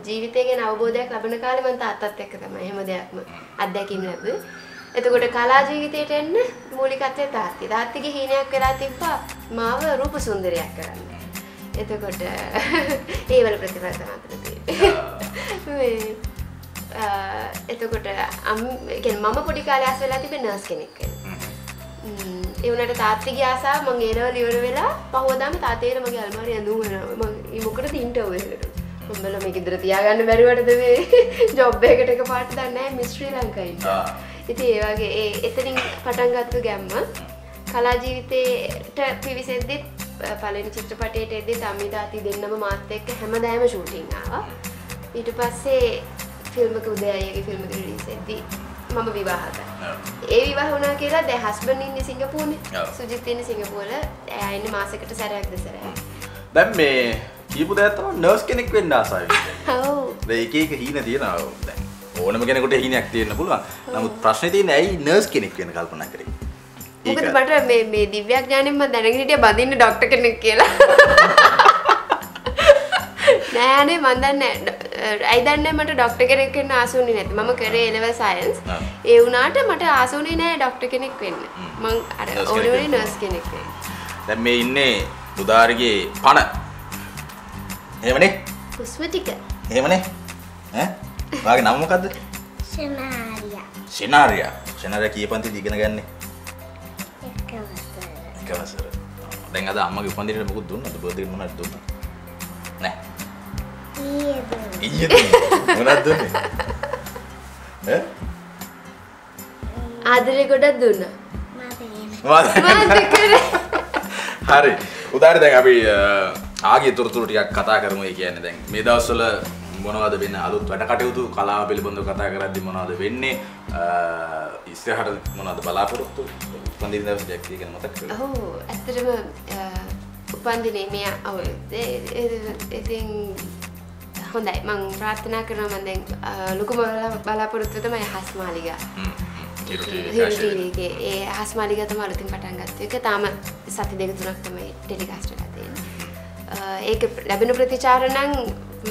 ජීවිතය ගැන අවබෝධයක් ලබන කාලේ මම තාත්තත් එක්ක තමයි හැම දෙයක්ම අත්දැකීම් ලැබුවේ. එතකොට කලා ජීවිතයට එන්න මූලිකත්වයේ තාත්තා. තාත්තගේ හිණයක් වෙලා තිබ්බා මාව රූප සුන්දරියක් කරන්න. එතකොට ඒ වල ප්‍රතිපල තමයි තියෙන්නේ. එතකොට මම පොඩි කාලේ ආස වෙලා තිබ්බේ නර්ස් කෙනෙක් වෙන්න. ඒ උනාට තාත්තගේ ආසාව මම ඒනවල ඉවර වෙලා පහවදාම තාතේර මගේ අල්මාරිය ඇඳුම් වෙනවා මම මොකටද ඉන්ටර්වයු එකට මම බැලුවා මේක ඉදර තියාගන්න බැරිවටද මේ ජොබ් එකකට එකපාරට දන්නේ නැහැ මිස් ශ්‍රී ලංකාවේ ඉන්නවා ඉතින් ඒ වගේ ඒ එතනින් පටන් ගත්ත ගැම්ම කලා ජීවිතේට පිවිසෙද්දි පළවෙනි චිත්‍රපටයට එද්දි තම්මි තාත්තා දෙන්නම මාත් එක්ක හැමදාම ෂූටින් ආවා ඊට පස්සේ ෆිල්ම් එක උදේ අයියගේ ෆිල්ම් එක රිලීස් එද්දි මම විවාහ කරා. ඒ විවාහ වුණා කියලා දැන් හස්බන්ඩ් ඉන්නේ සිංගප්පූරුනේ. සුජිත් ඉන්නේ සිංගප්පූරුවල. එයා ඉන්නේ මාසෙකට සැරයක් දෙසරයක්. දැන් මේ කීප දෙයක් තමයි නර්ස් කෙනෙක් වෙන්න ආසාව වෙන්නේ. ඔව්. දැන් එක එක හිණ තියෙනවා. දැන් ඕනම කෙනෙකුට හිණයක් තියෙන්න පුළුවන්. නමුත් ප්‍රශ්නේ තියෙන්නේ ඇයි නර්ස් කෙනෙක් වෙන්න කල්පනා කරේ? මොකද මට මේ දිව්‍යඥාණයෙන් මම දැනගෙන හිටියා බඳින්න ડોක්ටර් කෙනෙක් කියලා. නෑනේ මම දන්නේ ඇයි දන්නේ මට ડોක්ටර් කෙනෙක් වෙන්න ආස වුණේ නැති. මම කරේ A-level science. ඒ වුණාට මට ආස වුණේ නෑ ડોක්ටර් කෙනෙක් වෙන්න. මං අර ඕනේ නර්ස් කෙනෙක් වෙන්න. දැන් මේ ඉන්නේ උදාරිගේ පණ. එහෙමනේ? කොස්මටික. එහෙමනේ? ඈ? ඔයාගේ නම මොකද්ද? ෂෙනාරියා. ෂෙනාරියා. ෂෙනාරියා කී පන්තිද ඉගෙන ගන්නේ? එකවසර. එකවසර. දැන් අද අම්මගේ උපන්දිනේට මොකද දුන්නද? බර්ත්ඩේ මොනවද දුන්නේ? නෑ. ඊයේ මොනවද දුන්නේ? ඈ? ආදරේ ගොඩක් දුන්නා. හරි. උදාහරණ දැන් අපි ආගේ තොරතුරු ටිකක් කතා කරමු. ඒ කියන්නේ දැන් මේ දවස්වල මොනවද වෙන්නේ? අලුත් වැඩ කටයුතු කලාව පිළිබඳව කතා කරද්දී මොනවද වෙන්නේ? ඉස්සරහට මොනවද බලාපොරොත්තු? උපන්දින දවස් දෙකක් කියන මතක් කරගන්න. ඔව් ඇත්තටම උපන්දිනේ මෙයා ඔව් ඉතින් හොඳයි මම ප්‍රාර්ථනා කරනවා මම දැන් ලොකුම බලාපොරොත්තුව තමයි හස් මාලිගා. Hiru TV එකේ ඒ හස් මාලිගා තමයි අලුතින් පටන් ගත්ත එක. තාම සති දෙක තුනක් තමයි ටෙලිකාස්ට් වෙලා තියෙන්නේ. ඒක ලැබෙන ප්‍රතිචාර නම්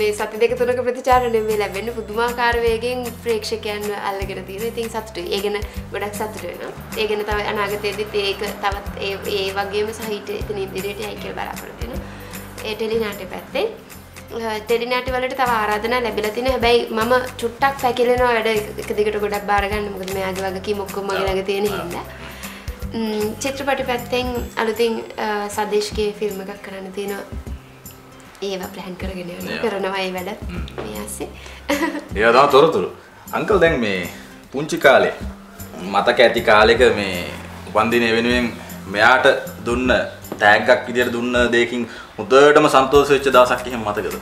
මේ සති දෙක තුනක ප්‍රතිචාර නෙමෙයි ලැබෙන්නේ පුදුමාකාර වේගයෙන් ප්‍රේක්ෂකයන්ව අල්ලගෙන තියෙන. ඉතින් සතුටුයි. ඒ ගැන ගොඩක් සතුට වෙනවා. ඒ ගැන තමයි අනාගතයේදීත් ඒක තවත් ඒ වගේම සාහිත්‍ය එතන ඉදිරියට යයි කියලා බලාපොරොත්තු වෙනවා. ඒ ටෙලි නාට්‍ය පැත්තේ ටෙලිනාට්‍ය වලට තව ආරාධනා ලැබිලා තිනේ. හැබැයි මම චුට්ටක් පැකිලෙනවා වැඩ එක දිගට ගොඩක් බාර ගන්න. මොකද මෙයාගේ වගකීම් ඔක්කොම මගේ ළඟ තියෙන හින්දා. චිත්‍රපට පැත්තෙන් අලුතින් සදේශ්ගේ ෆිල්ම් එකක් කරන්න තියෙනවා. ඒව ප්ලෑන් කරගෙන යනවා. කරනවා ඒ වැඩ. මේ ආසේ. ඒවා තමයි තොරතුරු. අංකල් දැන් මේ පුංචි කාලේ mata kati kaleka me bandine venuwen මෙයාට දුන්න ටැග් එකක් විදියට දුන්න දෙයකින් හොඳටම සතුටු වෙච්ච දවසක් එහෙම මතකද?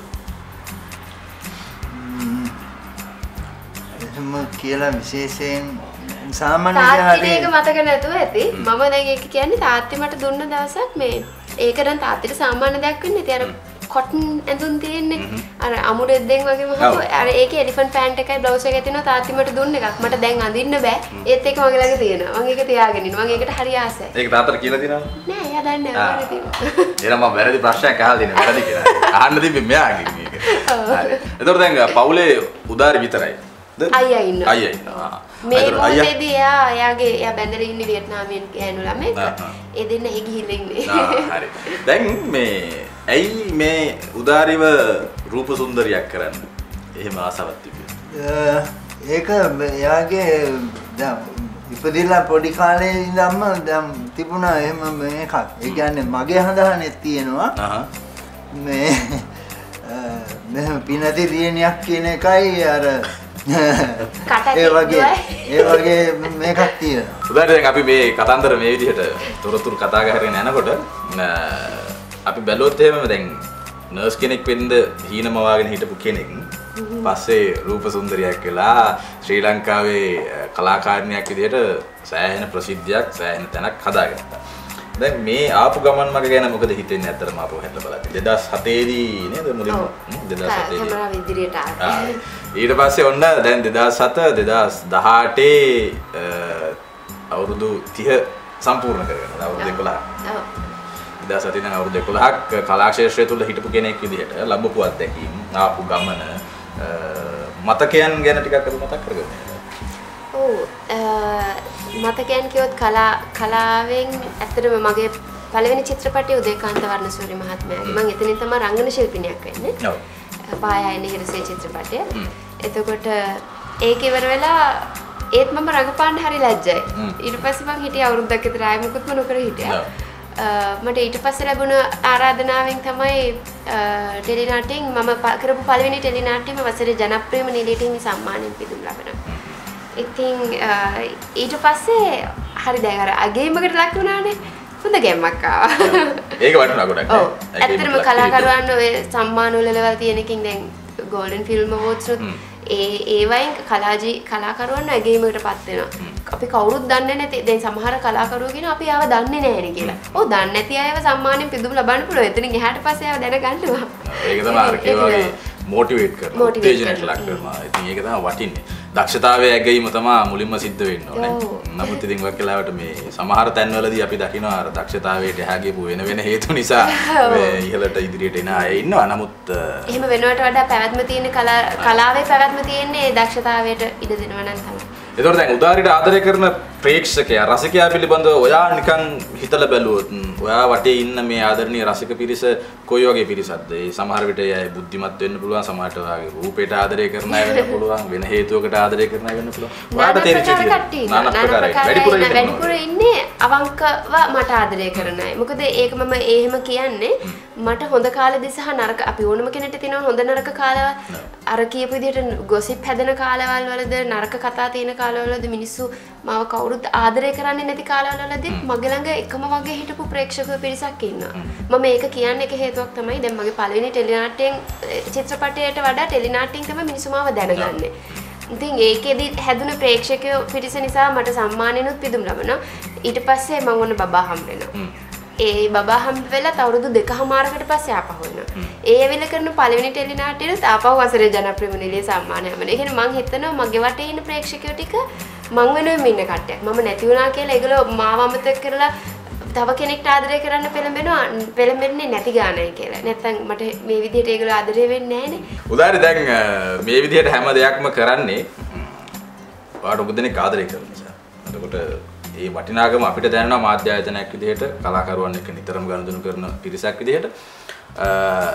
එහෙම කියලා විශේෂයෙන් සාමාන්‍ය ආකාරයෙන් මතක නැතුව ඇති. මම නම් ඒක කියන්නේ තාත්තා මට දුන්න දවසක් මේ ඒක නම් තාත්තට සාමාන්‍ය දෙයක් වෙන්නේ. ඉතින් අර කොටන් ඇඳුම් තියෙන්නේ. අර අමුරෙද්දෙන් වගේම හොකෝ. අර ඒකේ එලිෆන්ට් පෑන්ට් එකයි බ්ලවුස් එකයි තියෙනවා තාත්තා මට දුන්න එකක්. මට දැන් අඳින්න බෑ. ඒත් ඒක මගේ ළඟ තියෙනවා. මම ඒක තියාගෙන ඉන්නවා. මම ඒකට හරි ආසයි. ඒක තාත්තට කියලා දෙනවද? නෑ, එයා දන්නේ නැහැ. එහෙනම් මම වැරදි ප්‍රශ්නයක් අහලා දෙනවා. වැරදි කියලා. අහන්න තිබ්බේ මෙයාගෙන් මේක. හරි. එතකොට දැන් පවුලේ උදාරි විතරයි. අයියා ඉන්නවා. මේ මොහොතේදී එයාගේ බැඳලා ඉන්නේ වියට්නාමයෙන් ගෑනු ළමෙක්. ඒ දෙන්න එහි ගිහිල්ලා ඉන්නේ. හරි. දැන් මේ ඇයි මේ උදාරිව රූප සුන්දරියක් කරන්න එහෙම ආසාවක් තිබුණේ? ඒක එයාගේ දැන් ඉපදිලා පොඩි කාලේ ඉඳන්ම දැන් තිබුණා එහෙම මේකක්. ඒ කියන්නේ මගේ හඳහනේ තියෙනවා. මේ මෙහෙම පිනදී දියණියක් කියන එකයි අර ඒ වගේ මේකක් තියෙනවා. උදාට දැන් අපි මේ කතන්දර මේ විදිහට තොරතුරු කතා කරගෙන යනකොට අපි බැලුවොත් එහෙම දැන් නර්ස් කෙනෙක් වෙන්න හීනම වාගෙන හිටපු කෙනෙක් පස්සේ රූප සුන්දරියක් වෙලා ශ්‍රී ලංකාවේ කලාකාරිනියක් විදිහට සෑහෙන ප්‍රසිද්ධියක් සෑහෙන තැනක් හදාගත්තා. දැන් මේ ආපු ගමන් මග ගැන මොකද හිතෙන්නේ? ඇත්තටම ආපහු හැදලා බලද්දී 2007 දී නේද මුලින්ම 2007 දී කැමරාව ඉදිරියට ආවේ. ඊට පස්සේ ඔන්න දැන් 2007 2018 අවුරුදු 30 සම්පූර්ණ කරගෙන අවුරුදු 11. ඔව්. 2007 ඉඳන් අවුරුදු 11ක් කලා ක්ෂේත්‍රය තුල හිටපු කෙනෙක් විදිහට ලැබපු අත්දැකීම් ආපු ගමන මතකයන් ගැන ටිකක් අර මතක් කරගන්න. ඔව්. මතකයන් කියොත් කලාවෙන් ඇත්තටම මගේ පළවෙනි චිත්‍රපටයේ උදේකාන්ත වර්ණසූරි මහත්මයාගේ මම එතනින් තමයි රංගන ශිල්පිනියක් වෙන්නේ. ඔව්. පායායන හිරසේ චිත්‍රපටය. එතකොට ඒක ඉවර වෙලා ඒත් මම රඟපාන්න හරි ලැජ්ජයි. ඊට පස්සේ මම හිටිය අවුරුද්දක් විතර ආයෙ මොකුත් නොකර හිටියා. මට ඊට පස්සේ ලැබුණ ආරාධනාවෙන් තමයි ටෙලි නාට්‍යයෙන් මම කරපු පළවෙනි ටෙලි නාට්‍යයේ වසරේ ජනප්‍රියම නිලීටින් සම්මානයෙන් පිදුම් ලබනවා. ඉතින් ඊට පස්සේ හරි දැන් අර අගේමකට ලක් වුණානේ. හොඳ ගැම්මක් ආවා. ඒක වටුණා ගොඩක්. ඔව්. ඇත්තටම කලාකරුවන් ඔය සම්මාන වල ලෙවල් තියෙනකින් දැන් Golden Film Awards ඒ වයින් කලාකරුවන් අගේමකටපත් වෙනවා. අපි කවුරුත් දන්නේ නැති දැන් සමහර කලාකරුවෝ කියන අපි ආව දන්නේ නැහැ නේ කියලා. ඔව් දන්නේ නැති අයව සම්මානෙ පිදුම් ලබන්න පුළුවන්. එතනින් එහාට පස්සේ ආව දැනගන්නවා. ඒක තමයි අර ඒ වගේ motivate කරනවා. උත්තේජනයට ලක් කරනවා. ඉතින් ඒක තමයි වටින්නේ. දක්ෂතාවයේ ඇගීම තමයි මුලින්ම සිද්ධ වෙන්න ඕනේ. නමුත් ඉතින් ඔය කාලවට මේ සමහර තැන්වලදී අපි දකිනවා අර දක්ෂතාවයට හැගීපු වෙන හේතු නිසා මේ ඉහළට ඉදිරියට එන අය ඉන්නවා. නමුත් එහෙම වෙනවට වඩා පැවැත්ම තියෙන කලාවේ පැවැත්ම තියෙන්නේ දක්ෂතාවයට ඉඩ දෙනවා නම් තමයි. ඒතකොට දැන් උදාරිට ආදරය කරන ප්‍රේක්ෂකයා රසිකයා පිළිබඳව ඔයා නිකන් හිතලා බැලුවොත් ඔයා වටේ ඉන්න මේ ආදරණීය රසික පිරිස කොයි වගේ පිරිසක්ද? ඒ සමහර විට ඒ බුද්ධිමත් වෙන්න පුළුවන්, සමහරට ඔයාගේ රූපයට ආදරය කරන අය වෙන්න පුළුවන්, වෙන හේතුවකට ආදරය කරන අය වෙන්න පුළුවන්. ඔයාට තේරෙන්නේ නාන ප්‍රකාරයි. වැඩිපුර ඉන්නේ අවංකව මට ආදරය කරන අය. මොකද ඒක මම එහෙම කියන්නේ මට හොඳ කාලෙදි සහ නරක අපි ඕනම කෙනෙක්ට තියෙනවා හොඳ නරක කාලවල්. අර කියපු විදිහට ගොසිප් හැදෙන කාලවල් වලද නරක කතා තියෙන කාලවලද මිනිස්සු මාව කවුරුත් ආදරය කරන්නේ නැති කාලවලදීත් මගේ ළඟ එකම වගේ හිටපු ප්‍රේක්ෂක පිරිසක් ඉන්නවා. මම ඒක කියන්නේ ඒක හේතුවක් තමයි දැන් මගේ පළවෙනි ටෙලි නාට්‍යයෙන් චිත්‍රපටයට වඩා ටෙලි නාට්‍යයෙන් තමයි මිනිස්සු මාව දැනගන්නේ. ඉතින් ඒකෙදි හැදුන ප්‍රේක්ෂක පිරිස නිසා මට සම්මානෙනුත් පිදුම් ලැබුණා. ඊට පස්සේ මම ඔන්න බබා හම් වෙනවා. ඒ බබා හම් වෙලා අවුරුදු 2කමාරකට පස්සේ ආපහු එනවා. ඒ ඇවිල්ලා කරන පළවෙනි ටෙලි නාට්‍යෙත් ආපහු වසරේ ජනප්‍රියම නිලයේ සම්මානය ලැබෙනවා. ඒ කියන්නේ මම හිතනවා මගේ වටේ ඉන්න ප්‍රේක්ෂකයෝ ටික මං වෙනුවෙන් ඉන්න කට්ටියක් මම නැති වුණා කියලා ඒගොල්ලෝ මාව අමතක කරලා තව කෙනෙක්ට ආදරය කරන්න පෙළඹෙන්නේ නැති ගානයි කියලා. නැත්තම් මට මේ විදිහට ඒගොල්ලෝ ආදරය වෙන්නේ නැහනේ. උදාහරණ දැන් මේ විදිහට හැම දෙයක්ම කරන්නේ ඔයාට උපදිනේ ආදරය කරන නිසා. එතකොට මේ වටිනාකම අපිට දැනෙනවා මාධ්‍ය ආයතනයක් විදිහට කලාකරුවන් එක්ක නිතරම ගනුදෙනු කරන පිරිසක් විදිහට.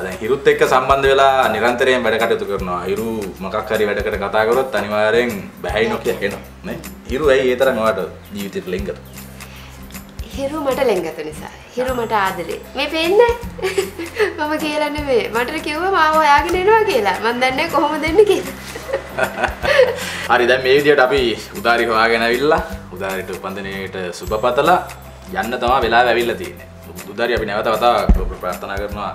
දැන් හිරුත් එක්ක සම්බන්ධ වෙලා නිරන්තරයෙන් වැඩ කටයුතු කරනවා. හිරු මොකක් හරි වැඩකට කතා කරොත් අනිවාර්යෙන් බැහැිනෝ කියනවා නේ. හිරු ඇයි ඒ තරම් ඔයාලට ජීවිතේට ලෙංගත? හිරු මට ලෙංගත නිසා. හිරු මට ආදරේ. මේ පේන්නේ මම කියලා නෙමෙයි. මට කිව්වා මාව හොයාගෙන එනවා කියලා. මම දන්නේ කොහොමද එන්නේ කියලා. හරි දැන් මේ විදියට අපි උදාරි හොයාගෙන ඇවිල්ලා උදාරිට උපන්දිනේට සුබ පතලා යන්න තමයි වෙලාව ඇවිල්ලා තියෙන්නේ. උදාරිය අපි නැවත වතාවක් ප්‍රාර්ථනා කරනවා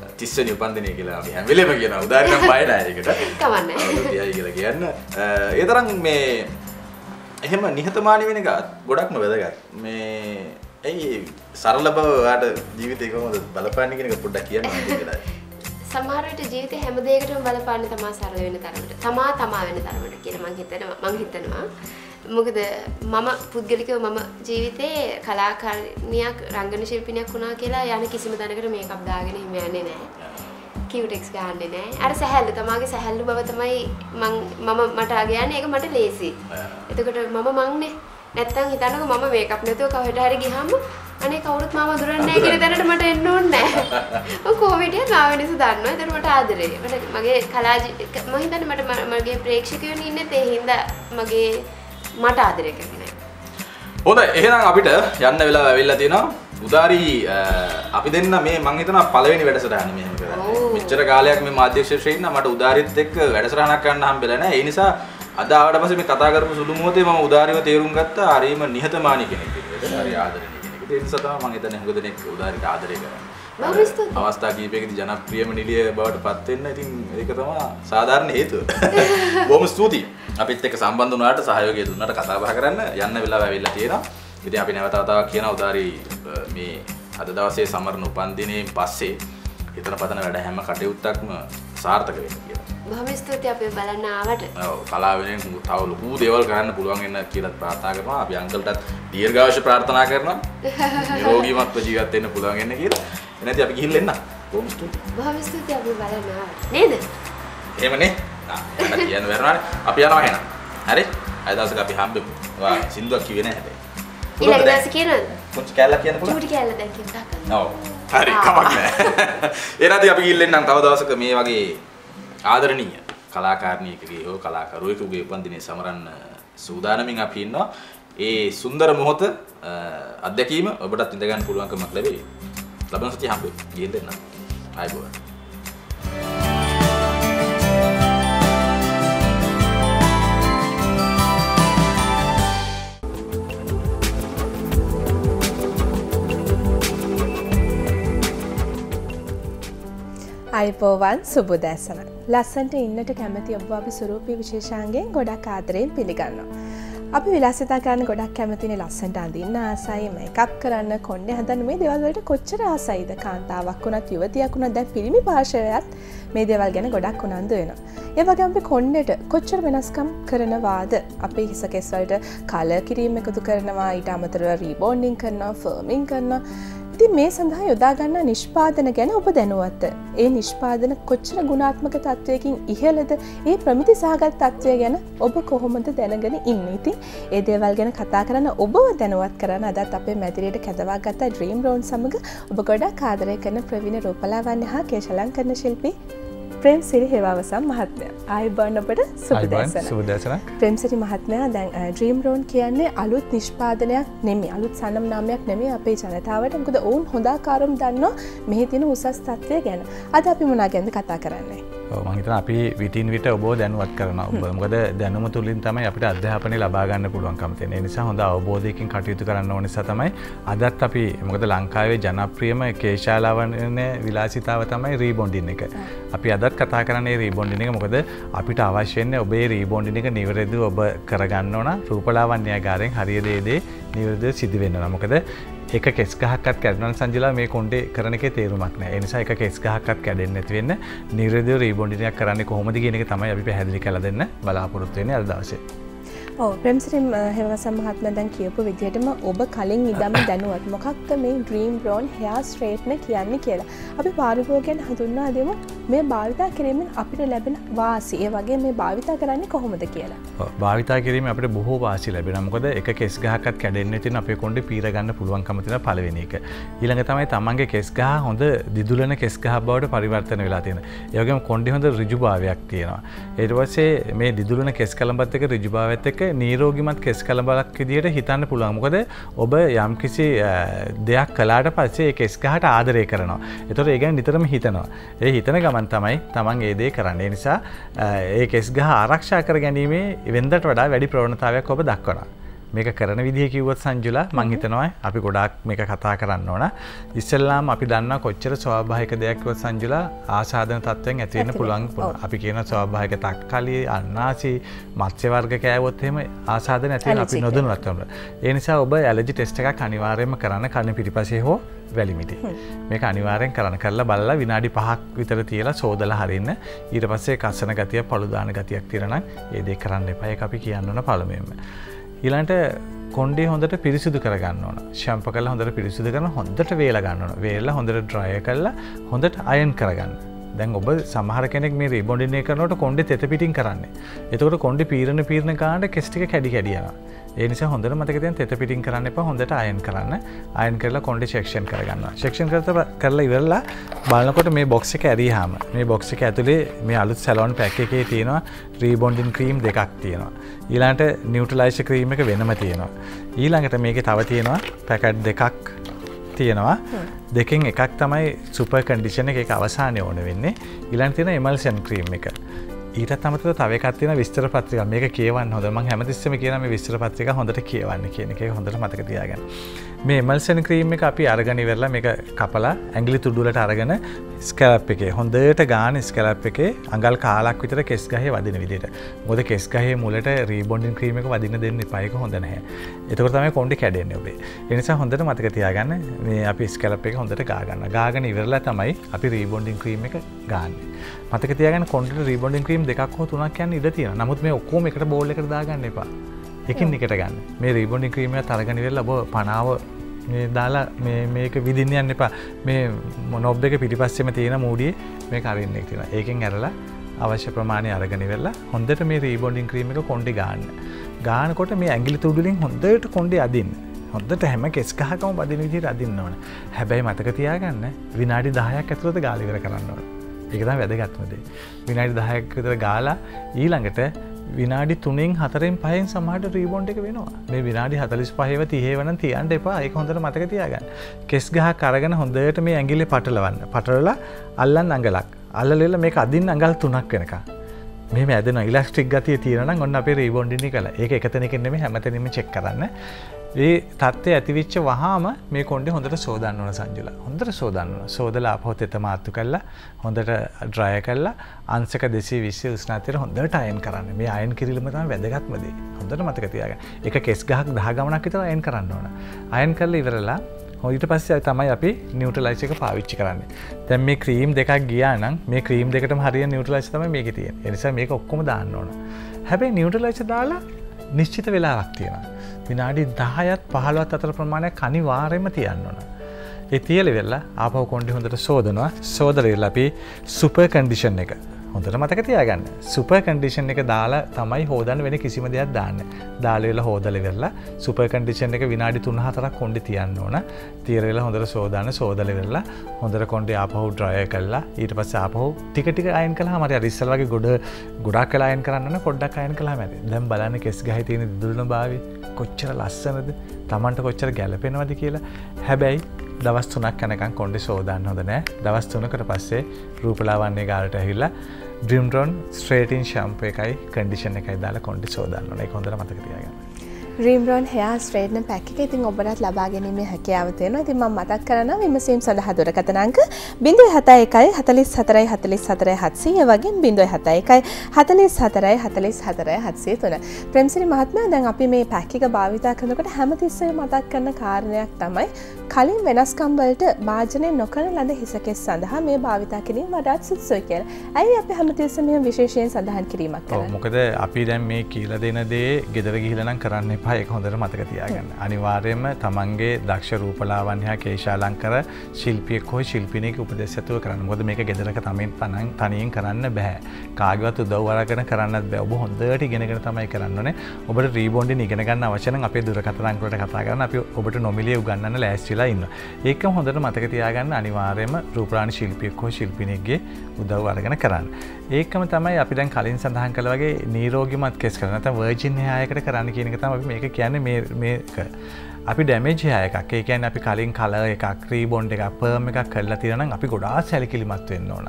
30 වෙනි උපන්දිනේ කියලා අපි හැම වෙලෙම කියනවා. උදාරිය නම් බය නැහැ ඒකට. කවන්නේ. අවුරුද්දයි කියලා කියන්න. ඒ තරම් මේ එහෙම නිහතමානී වෙන එක ගොඩක්ම වැදගත්. මේ ඇයි සරල බව ඔයාට ජීවිතේ කොහොමද බලපාන්නේ කියන එක පොඩ්ඩක් කියන්න ඕනේ කියලා. සමහර විට ජීවිතේ හැම දෙයකටම බලපාන්නේ තමා සරල වෙන තරමට. තමා වෙන තරමට කියලා මම හිතනවා. මොකද මම පුද්ගලිකව මම ජීවිතේ කලාකාරියක් රංගන ශිල්පිනියක් වුණා කියලා යන කිසිම දණකට මේකප් දාගෙන හිම යන්නේ නැහැ. කියුටෙක්ස් ගන්නෙ නැහැ. අර සැහැල්ලු තමාගේ සැහැල්ලු බව තමයි මම මට ආගයන්නේ. ඒක මට ලේසි. එතකොට මමනේ. නැත්තම් හිතන්නකෝ මම මේකප් නැතුව කවහෙට හරි ගියාම අනේ කවුරුත් මාව අඳුරන්නේ නැහැ කියන දැනට මට එන්න ඕනේ නැහැ. ඔය කොවිඩ් එක මාව නිසා දන්නවා. ඒතර මට ආදරේ. මට මගේ කලා මම හිතන්නේ මට මගේ ප්‍රේක්ෂකයන් ඉන්නේ තේ හින්දා මගේ මට ආදරය කරන්නේ. හොඳයි එහෙනම් අපිට යන්න වෙලාව ඇවිල්ලා තියෙනවා. උදාරි අපි දෙන්න මේ මම හිතනවා පළවෙනි වැඩසටහන මෙහෙම කරන්නේ. මෙච්චර කාලයක් මේ මාධ්‍ය ක්ෂේත්‍රයේ ඉන්න මට උදාරිත් එක්ක වැඩසටහනක් කරන්න හම්බෙලා නැහැ. ඒ නිසා අද ආවට පස්සේ මේ කතා කරපු සුළු මොහොතේ මම උදාරිව තේරුම් ගත්තා. හරිම නිහතමානී කෙනෙක් විදිහට. හරි ආදරණීය කෙනෙක් විදිහට. ඒ නිසා තමයි මම හිතන්නේ හුඟ දෙනෙක් උදාරිට ආදරය කරන්නේ. මම අවස්ථා කීපයකදී ජනප්‍රියම නිළිය බවට පත් වෙන්න. ඉතින් ඒක තමයි සාධාරණ හේතුව. බොහොම ස්තුතියි. අපිත් එක්ක සම්බන්ධ වුණාට සහයෝගය දුන්නාට කතා බහ කරන්න යන්න වෙලාව ඇවිල්ලා තියෙනවා. ඉතින් අපි නැවත වතාවක් කියන උදාරි මේ අද දවසේ සමරන උපන්දිනයෙන් පස්සේ හිතන පතන වැඩ හැම කටයුත්තක්ම සාර්ථක වෙන්න කියලා. බොහොම ස්තුතියි අපි බලන්න ආවට. ඔව් කලාව වෙනින් තව ලොකු දේවල් කරන්න පුළුවන් වෙන කියලා ප්‍රාර්ථනා කරනවා. අපි අංකල්ටත් දීර්ඝායුෂ ප්‍රාර්ථනා කරනවා. නිරෝගීවත්ව ජීවත් වෙන්න පුළුවන් වෙන්න කියලා. එනදී අපි ගිහින් එන්න. බොහොම ස්තුතියි. බොහොම ස්තුතියි අපි බලන්න ආවට. නේද? එහෙමනේ. Anak kian berani, apa yang orang enak? Hari, ada sekarang hampir, wah, sindu aku ini hari. Ini ada sekian, kunci kelak kian pula. Kunci kelak dah kita kan. No, hari kapan? Ini nanti apa yang lain nang tahu dah sekarang ini bagi, ada ni ya, kalakar ni kerja, kalakar, rujuk kegiatan ini samaran sudah nama ngapain no? Ini sundar mohot, ada kima, berat tindakan puluan kemaklumi, lapan seti hampir, gila na, ayo. අයිබෝවන් සුබ දැසන. ලස්සන්ට ඉන්නට කැමති ඔබ අපි සුරූපී විශේෂාංගයෙන් ගොඩක් ආදරයෙන් පිළිගන්නවා. අපි විලාසිතා කරන්න ගොඩක් කැමතිනේ ලස්සන්ට අඳින්න ආසයි, මේකප් කරන්න, කොණ්ඩේ හදන්න මේ දේවල් වලට කොච්චර ආසයිද? කාන්තාවක් වුණත්, යුවතියක් වුණත් දැන් පිරිමි පාර්ශවයත් මේ දේවල් ගැන ගොඩක් උනන්දු වෙනවා. ඒ වගේම අපි කොණ්ඩේට කොච්චර වෙනස්කම් කරනවාද? අපේ හිස කෙස් වලට කලර් කිරීම එකතු කරනවා, ඊට අමතරව රීබෝන්ඩින් කරනවා, ෆර්මින් කරනවා. ඉතින් මේ සඳහා යොදා ගන්නා නිෂ්පාදන ගැන ඔබ දැනුවත්. ඒ නිෂ්පාදන කොච්චර ගුණාත්මක තත්වයකින් ඉහළද? ඒ ප්‍රමිති සහගත තත්වය ගැන ඔබ කොහොමද දැනගෙන ඉන්නේ? ඉතින් ඒ දේවල් ගැන කතා කරන ඔබව දැනුවත් කරන අදත් අපේ මැදිරියට කැඳවාගත් ඩ්‍රීම් රෝන් සමග ඔබ ගොඩක් ආදරය කරන ප්‍රවීණ රූපලාවන්‍ය හා කේශලංකරන ශිල්පී ප්‍රේම්සිරි හේවාවසම් මහත්මයා. ආයුබෝවන් ඔබට සුබ දැසන. සුබ දැසනක්. ප්‍රේම්සිරි මහත්මයා දැන් ඩ්‍රීම් රෝන් කියන්නේ අලුත් නිෂ්පාදනයක් නෙමෙයි. අලුත් සනම් නාමයක් නෙමෙයි අපේ ජනතාවට. මොකද ඔවුන් හොඳාකාරවම දන්නවා මෙහි තියෙන උසස් තත්ත්වය ගැන. අද අපි මොනා ගැනද කතා කරන්නේ? ඔව් මම හිතනවා අපි විටින් විට ඔබව දැනුවත් කරනවා. මොකද දැනුම තුලින් තමයි අපිට අධ්‍යාපනය ලබා ගන්න පුළුවන්කම තියෙන්නේ. ඒ නිසා හොඳ අවබෝධයකින් කටයුතු කරන්න ඕන නිසා තමයි අදත් අපි මොකද ලංකාවේ ජනප්‍රියම කේශාලාවන්‍ය විලාසිතාව තමයි රීබොන්ඩින් එක. අපි අද කතා කරන්නේ රීබොන්ඩින් එක. මොකද අපිට අවශ්‍ය වෙන්නේ ඔබේ රීබොන්ඩින් එක නිවැරදිව ඔබ කරගන්න ඕන. රූපලාවන්‍යාගාරයෙන් හරිය දෙයේදී නිවැරදිව සිදු වෙන්න ඕන. මොකද එක කෙස් ගහක්වත් කැඩුණා සංජිලා මේ කොණ්ඩේ කරන එකේ තේරුමක් නැහැ. ඒ නිසා එක කෙස් ගහක්වත් කැඩෙන්නේ නැති වෙන්න නිවැරදිව රීබොන්ඩින් එකක් කරන්නේ කොහොමද කියන එක තමයි අපි පැහැදිලි කරලා දෙන්න බලාපොරොත්තු වෙන්නේ අද දවසේ. ඔව් ප්‍රේම්සිරි හේවාවසම් මහත්මයා දැන් කියපු විදිහටම ඔබ කලින් ඉඳන්ම දැනුවත් මොකක්ද මේ ඩ්‍රීම් රෝන් හෙයා ස්ට්‍රේට්නර් කියන්නේ කියලා. අපි පාරිභෝගිකයන් හඳුන්වා දෙමු මේ භාවිතා කිරීමෙන් අපිට ලැබෙන වාසි. ඒ වගේ මේ භාවිතා කරන්නේ කොහොමද කියලා. ඔව් භාවිතා කිරීමෙන් අපිට බොහෝ වාසි ලැබෙනවා. මොකද එක කෙස් ගහක්වත් කැඩෙන්නේ නැතිනම් අපේ කොණ්ඩේ පීර ගන්න පුළුවන්කම තියෙන පළවෙනි එක. ඊළඟ තමයි තමන්ගේ කෙස් ගහ හොඳ දිදුලන කෙස් ගහ බවට පරිවර්තන වෙලා තියෙන. ඒ වගේම කොණ්ඩේ හොඳ ඍජුභාවයක් තියෙනවා. ඊට පස්සේ මේ දිදුලන කෙස් කලඹත් එක්ක ඍජුභාවයත් එක්ක නීරෝගිමත් කෙස් කලබලක් විදියට හිතන්න පුළුවන්. මොකද ඔබ යම් කිසි දෙයක් කළාට පස්සේ ඒ කෙස් ගහට ආදරය කරනවා. ඒතකොට ඒ ගැන නිතරම හිතනවා. ඒ හිතන ගමන් තමයි Taman ඒ දේ කරන්නේ. ඒ නිසා ඒ කෙස් ගහ ආරක්ෂා කර ගැනීමේ වෙනදට වඩා වැඩි ප්‍රවණතාවයක් ඔබ දක්වනවා. මේක කරන විදිහ කිව්වත් සංජුලා මං හිතනවා අපි ගොඩාක් මේක කතා කරන්න ඕන. ඉස්සෙල්ලාම අපි දන්නවා කොච්චර ස්වභාවික දෙයක් කිව්වත් සංජුලා ආසාදන තත්වයෙන් ඇති වෙන්න පුළුවන්. අපි කියන ස්වභාවික තක්කලි, අන්නාසි, මත්ස්‍ය වර්ග කෑවොත් එහෙම ආසාදන ඇති වෙන අපි නොදන්නවත් කරනවා. ඒ නිසා ඔබ ඇලර්ජි ටෙස්ට් එකක් අනිවාර්යයෙන්ම කරන්න කන පිටිපස්සේ හෝ වැලිමිටි. මේක අනිවාර්යෙන් කරන්න කරලා බලලා විනාඩි 5ක් විතර තියලා සෝදලා හරින්න. ඊට පස්සේ කසන ගතිය, පළු දාන ගතියක් තියෙනවා නම් ඒ දේ කරන්න එපා. ඒක අපි කියන්න ඕන පළමුවෙන්ම. ඊළඟට කොණ්ඩේ හොඳට පිරිසිදු කර ගන්න ඕන. ෂැම්පු කරලා හොඳට පිරිසිදු කරන හොඳට වේලා ගන්න ඕන. වේලලා හොඳට ඩ්‍රයි කරලා හොඳට අයන් කර ගන්න. දැන් ඔබ සමහර කෙනෙක් මේ රිබොන්ඩිනේ කරනකොට කොණ්ඩේ තෙත පිටින් කරන්නේ. එතකොට කොණ්ඩේ පීරන ගානට කෙස් ටික කැඩි කැඩි යනවා. ඒ නිසා හොඳට මතක තියාගන්න තෙත පිටින් කරන්න එපා. හොඳට අයන් කරන්න. අයන් කරලා කොණ්ඩේ සෙක්ෂන් කර ගන්නවා. සෙක්ෂන් කරලා ඉවරලා බලනකොට මේ බොක්ස් එක ඇරියාම මේ බොක්ස් එක ඇතුලේ මේ අලුත් සැලොන් පැක් එකේ තියෙනවා රිබොන්ඩින් ක්‍රීම් දෙකක් තියෙනවා. ඊළඟට නියුට්‍රලයිසර් ක්‍රීම් එක වෙනම තියෙනවා. ඊළඟට මේකේ තව තියෙනවා පැකට් දෙකක් තියෙනවා. දෙකෙන් එකක් තමයි සුපර් කන්ඩිෂන් එක ඒක අවසානයේ ඕන වෙන්නේ. ඊළඟට තියෙන එමල්ෂන් ක්‍රීම් එක. ඊටත් අමතරව තව එකක් තියෙන විස්තර පත්‍රිකා. මේක කියවන්න හොඳ. මම හැමතිස්සෙම කියන මේ විස්තර පත්‍රිකා හොඳට කියවන්න කියන එක හොඳට මතක තියාගන්න. මේ එමල්ෂන් ක්‍රීම් එක අපි අරගෙන ඉවරලා මේක කපලා ඇඟිලි තුඩු වලට අරගෙන ස්කැල්ප් එකේ හොඳට ගාන ස්කැල්ප් එකේ අඟල් කාලක් විතර කෙස් ගහේ වදින විදිහට. මොකද කෙස් ගහේ මුලට රීබොන්ඩින් ක්‍රීම් එක වදින්න දෙන්න එපා. ඒක හොඳ නැහැ. ඒතකොට තමයි කොණ්ඩේ කැඩෙන්නේ ඔබේ. ඒ නිසා හොඳට මතක තියාගන්න මේ අපි ස්කැල්ප් එක හොඳට ගා ගන්න. ගාගෙන ඉවරලා තමයි අපි රීබොන්ඩින් ක්‍රීම් එක ගාන්නේ. මතක තියාගන්න කොණ්ඩේ රීබොන්ඩින් ක්‍රීම් දෙකක් හෝ තුනක් යන ඉඩ තියෙනවා. නමුත් මේ ඔක්කොම එකට බෝල් එකකට දාගන්න එපා. එකින් එකට ගන්න. මේ රීබොන්ඩින් ක්‍රීම් එක අරගෙන ඉවරලා ඔබ පනාව මේ දාලා මේක විදින්න යන්න එපා. මේ මොනොබ් එක පිටිපස්සෙම තියෙන මූඩියේ මේක අරින්න එක තියෙනවා. ඒකෙන් ඇරලා අවශ්‍ය ප්‍රමාණය අරගෙන ඉවරලා හොඳට මේ රීබොන්ඩින් ක්‍රීම් එක කොණ්ඩේ ගන්න. ගන්නකොට මේ ඇඟිලි තුඩු වලින් හොඳට කොණ්ඩේ අදින්න. හොඳට හැම කෙස් ගහකම වදින විදිහට අදින්න ඕන. හැබැයි මතක තියාගන්න විනාඩි 10ක් ඇතුළත ගාලා ඉවර කරන්න ඕන. ඒක තමයි වැදගත්ම දේ. විනාඩි 10ක් විතර ගාලා ඊළඟට විනාඩි 3න් 4න් 5න් සමහරට රීබොන්ඩ් එක වෙනවා. මේ විනාඩි 45ව 30 වෙනන් තියන්න එපා. ඒක හොඳට මතක තියාගන්න. කෙස් ගහක් අරගෙන හොඳට මේ ඇඟිල්ලේ පටලවන්න. පටලලා අල්ලන්න අඟලක්. අල්ලලා මේක අදින්න අඟල් 3ක් වෙනකන්. මෙහෙම ඇදෙනවා. ඉලාස්ටික් ගතිය තියෙනවා නම් ඔන්න අපේ රීබොන්ඩින් එකලා. ඒක එකතැනකින් නෙමෙයි හැමතැනම චෙක් කරන්න. මේ තත්ත්වය ඇතිවිච්ච වහාම මේ කොණ්ඩේ හොඳට සෝදන්න ඕන සංජුලා. හොඳට සෝදන්න ඕන. සෝදලා අපහොත් තෙත මාතු කරලා හොඳට ඩ්‍රයි කරලා අංශක 220 උෂ්ණත්වයට හොඳට අයන් කරන්න. මේ අයන් කිරීම තමයි වැදගත්ම දේ. හොඳට මතක තියාගන්න. එක කෙස් ගහක් 10 ගමනක් විතර අයන් කරන්න ඕන. අයන් කරලා ඉවරලා ඊට පස්සේ තමයි අපි නියුට්‍රලයිසර් එක පාවිච්චි කරන්නේ. දැන් මේ ක්‍රීම් දෙකක් ගියා නම් මේ ක්‍රීම් දෙකටම හරියන නියුට්‍රලයිසර් තමයි මේකේ තියෙන්නේ. ඒ නිසා මේක ඔක්කොම දාන්න ඕන. හැබැයි නියුට්‍රලයිසර් දාලා නිශ්චිත වෙලාවක් තියෙනවා. විනාඩි 10ත් 15ත් අතර ප්‍රමාණයක් අනිවාර්යයෙන්ම තියන්න ඕන. ඒ තියලා ඉවරලා ආපහු කොණ්ඩේ හොඳට සෝදනවා. සෝදලා ඉවරලා අපි සුපර් කන්ඩිෂන් එක හොඳට මතක තියාගන්න. සුපර් කන්ඩිෂන් එක දාලා තමයි හොදන්න වෙන කිසිම දෙයක් දාන්න. දාලා ඉවරලා හොදලා ඉවරලා සුපර් කන්ඩිෂන් එක විනාඩි 3-4ක් කොණ්ඩේ තියන්න ඕන. තියලා ඉවරලා හොඳට සෝදාන සෝදලා ඉවරලා හොඳට කොණ්ඩේ ආපහු ඩ්‍රයි කරලා ඊට පස්සේ ආපහු ටික ටික අයන් කළාම හරි. අර ඉස්සල් වගේ ගොඩාක් වෙලා අයන් කරන්න ඕන. පොඩ්ඩක් අයන් කළාම හරි. දැන් බලන්න කෙස් ගහේ තියෙන දිදුලන භාවය කොච්චර ලස්සනද? Tamanට කොච්චර ගැළපෙනවද කියලා. හැබැයි දවස් 3ක් යනකම් කොණ්ඩේ සෝදාන්න හොඳ නෑ. දවස් 3කට පස්සේ රූපලාවන්‍ය ගාලට ඇවිල්ලා ඩ්‍රිම්ඩ්‍රොන් ස්ට්‍රේටින් ෂැම්පු එකයි කන්ඩිෂන් එකයි දාලා කොණ්ඩේ සෝදාන්න ඕනේ. ඒක හොඳට මතක තියාගන්න. ඩ්‍රිම්ඩ්‍රොන් හෙයා ස්ට්‍රේට්නර් පැක් එක ඉතින් ඔබලත් ලබා ගැනීමේ හැකියාව තියෙනවා. ඉතින් මම මතක් කරනවා විමසීම් සඳහා දුරකථන අංක 071 44 44 700 වගේ 071 44 44 703. ප්‍රේමසිරි මහත්මයා දැන් අපි මේ පැක් එක භාවිතා කරනකොට හැමතිස්සෙම මතක් කරන කාරණයක් තමයි කලින් වෙනස්කම් වලට භාජනය නොකරන ලද හිසකෙස් සඳහා මේ භාවිතා කිරීම වඩාත් සුදුසුයි කියලා. ඇයි අපි හැමතිස්සෙම මේ විශේෂයෙන් සඳහන් කිරීමක් කරන්නේ? මොකද අපි දැන් මේ කියලා දෙන දේ ගෙදර ගිහිල්ලා නම් කරන්න එපා. ඒක හොඳට මතක තියාගන්න. අනිවාර්යයෙන්ම තමන්ගේ දක්ෂ රූපලාවන්‍ය කේශාලංකර ශිල්පියෙක් හෝ ශිල්පිනියක උපදෙස් ඇතුව කරන්න. මොකද මේක ගෙදරක තමන් තනියෙන් කරන්න බෑ. කාගේවත් උදව් අරගෙන කරන්නත් බෑ. ඔබ හොඳට ඉගෙනගෙන තමයි කරන්න ඕනේ. ඔබට රීබොන්ඩින් ඉගෙන ගන්න අවශ්‍ය නම් අපේ දුරකථන අංක වලට කතා කරන්න. අපි ඔබට නොමිලේ උගන්වන්න ලෑස්ති ඒක හොඳට මතක තියාගන්න අනිවාර්යයෙන්ම රූපලාවන්‍ය ශිල්පියෙක් හෝ ශිල්පිනියෙක්ගේ උදව් අරගෙන කරන්න. ඒකම තමයි අපි දැන් කලින් සඳහන් කළා වගේ නිරෝගීමත් කෙස් කරන නැත්නම් වර්ජින් හෙයා එකකට කරන්න කියන එක තමයි අපි මේක කියන්නේ මේක. අපි ඩැමේජ් හෙයා එකක්. ඒ කියන්නේ අපි කලින් කලර් එකක්, රීබොන්ඩ් එකක්, පර්ම් එකක් කරලා තියෙනවා නම් අපි ගොඩාක් සැලකිලිමත් වෙන්න ඕන.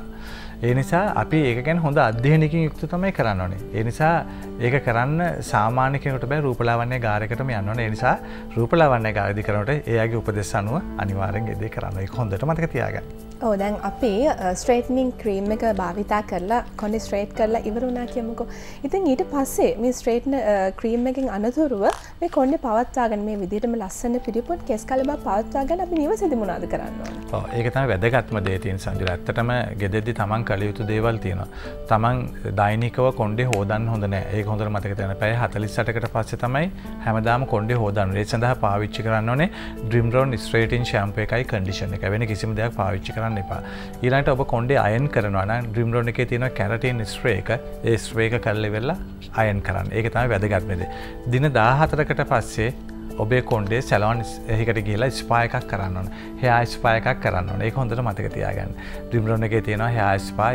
ඒ නිසා අපි ඒක ගැන හොඳ අධ්‍යයනයකින් යුක්ත තමයි කරන්න ඕනේ. ඒ නිසා ඒක කරන්න සාමාන්‍ය කෙනෙකුට බෑ රූපලාවන්‍ය ගායකයකටම යන්න ඕනේ. ඒ නිසා රූපලාවන්‍ය ගායකදී කරනකොට එයාගේ උපදෙස් අනුව අනිවාර්යෙන් ඒ දේ කරන්න. ඒක හොඳට මතක තියාගන්න. ඔව් දැන් අපි ස්ට්‍රේට්නින් ක්‍රීම් එක භාවිතා කරලා කොන ස්ට්‍රේට් කරලා ඉවර වුණා කියමුකෝ. ඉතින් ඊට පස්සේ මේ ස්ට්‍රේට්නර් ක්‍රීම් එකෙන් අනතුරුව මේ කොන්නේ පවත්වාගෙන මේ විදිහටම ලස්සන පිළිපොත් කෙස් කලබා පවත්වාගෙන අපි නිවසේදී මොනවද කරන්න ඕනේ? ඔව් ඒක තමයි වැදගත්ම දේ තියෙන සංජිල. ඇත්තටම ගෙදෙද්දි තමන් කළ යුතු දේවල් තියෙනවා. තමන් දෛනිකව කොණ්ඩේ හොදන්න හොඳ නැහැ. ඒක හොඳට මතක තියාගන්න. පැය 48කට පස්සේ තමයි හැමදාම කොණ්ඩේ හොදන්නේ. ඒ සඳහා පාවිච්චි කරන්න ඕනේ ඩ්‍රීම් රෝන් ස්ට්‍රේටින් ෂැම්පූ එකයි කන්ඩිෂන් එකයි. වෙන කිසිම දෙයක් පාවිච්චි කරන්න ඊළඟට ඔබ කොණ්ඩේ අයන් කරනවා නම් ඩ්‍රීම් රෝන් එකේ තියෙන කැරටින් ස්ප්‍රේ එක ඒ ස්ප්‍රේ එක කල්ලි වෙලා අයන් කරන්න. ඒක තමයි වැදගත්ම දේ. දින 14කට පස්සේ ඔබේ කොණ්ඩේ සැලෝන් එකකට ගිහලා ස්පා එකක් කරන්න ඕන. හෙයාර් ස්පා එකක් කරන්න ඕන. ඒක හොඳට මතක තියාගන්න. ඩ්‍රීම් රෝන් එකේ තියෙනවා හෙයාර් ස්පා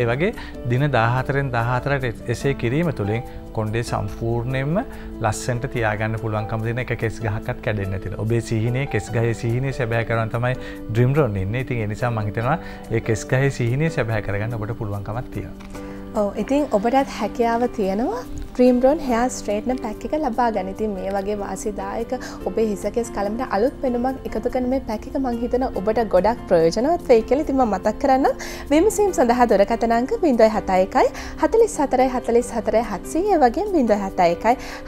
ඒ වගේ දින 14න් 14ට එසේ කිරීම තුලින් කොණ්ඩේ සම්පූර්ණයෙන්ම ලස්සනට තියාගන්න පුළුවන්කම දෙන එක කෙස් ගහක්වත් කැඩෙන්නේ නැතිල. ඔබේ සීහිනේ කෙස් ගහේ සීහිනේ සැබෑ කරන තමයි ඩ්‍රීම් රෝන් ඉන්නේ. ඉතින් ඒ නිසා මම හිතනවා ඒ කෙස් ගහේ සීහිනේ සැබෑ කරගන්න ඔබට පුළුවන්කමක් තියෙනවා. ඔව් ඉතින් ඔබටත් හැකියාව තියෙනවා Dreamron hair straightener pack එක ලබා ගන්න. ඉතින් මේ වගේ වාසිදායක ඔබේ හිස කෙස් කලමට අලුත් පෙනුමක් එකතු කරන මේ පැක් එක මම හිතනවා ඔබට ගොඩක් ප්‍රයෝජනවත් වෙයි කියලා. ඉතින් මම මතක් කරන්නම් විමසීම් සඳහා දුරකථන අංක 071 44 44 700 වගේම 071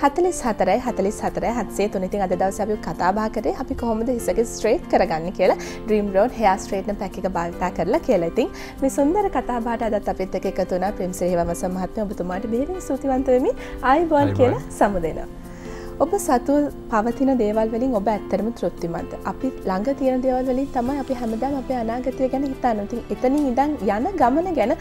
44 44 703. ඉතින් අද දවසේ අපි කතා බහ කරේ අපි කොහොමද හිස කෙස් ස්ට්‍රේට් කරගන්නේ කියලා Dreamron hair straightener pack එක භාවිතා කරලා කියලා. ඉතින් මේ සුන්දර කතා බහට අදත් අපිත් එක්ක එකතු වුණා සේවවස මහත්මයා ඔබතුමාට බෙහෙවින් ස්තුතිවන්ත වෙමි. ආයුබෝවන් කියලා සමු දෙනවා. ඔබ සතු පවතින දේවල් වලින් ඔබ ඇත්තටම තෘප්තිමත්. අපි ළඟ තියෙන දේවල් වලින් තමයි අපි හැමදාම අපේ අනාගතය ගැන හිතන්නේ. ඉතින් එතනින් ඉඳන් යන ගමන ගැන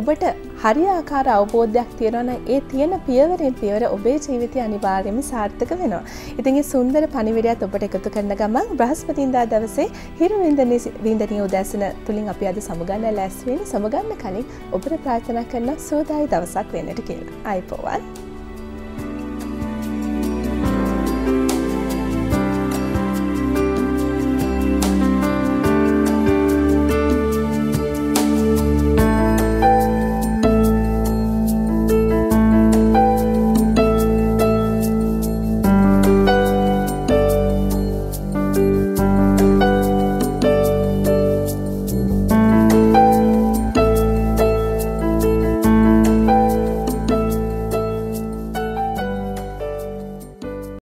ඔබට හරියාකාර අවබෝධයක් තියෙනවා නම් ඒ තියෙන පියවරෙන් පියවර ඔබේ ජීවිතය අනිවාර්යයෙන්ම සාර්ථක වෙනවා. ඉතින් මේ සුන්දර පණිවිඩයත් ඔබට එකතු කරන ගමන් බ්‍රහස්පතින්දා දවසේ හිරු වින්දනීය උදෑසන තුලින් අපි අද සමගන්න ලෑස්ති වෙන්නේ. සමගන්න කලින් ඔබට ප්‍රාර්ථනා කරන සෝදායි දවසක් වෙන්නට කියලා. ආයිබෝවන්.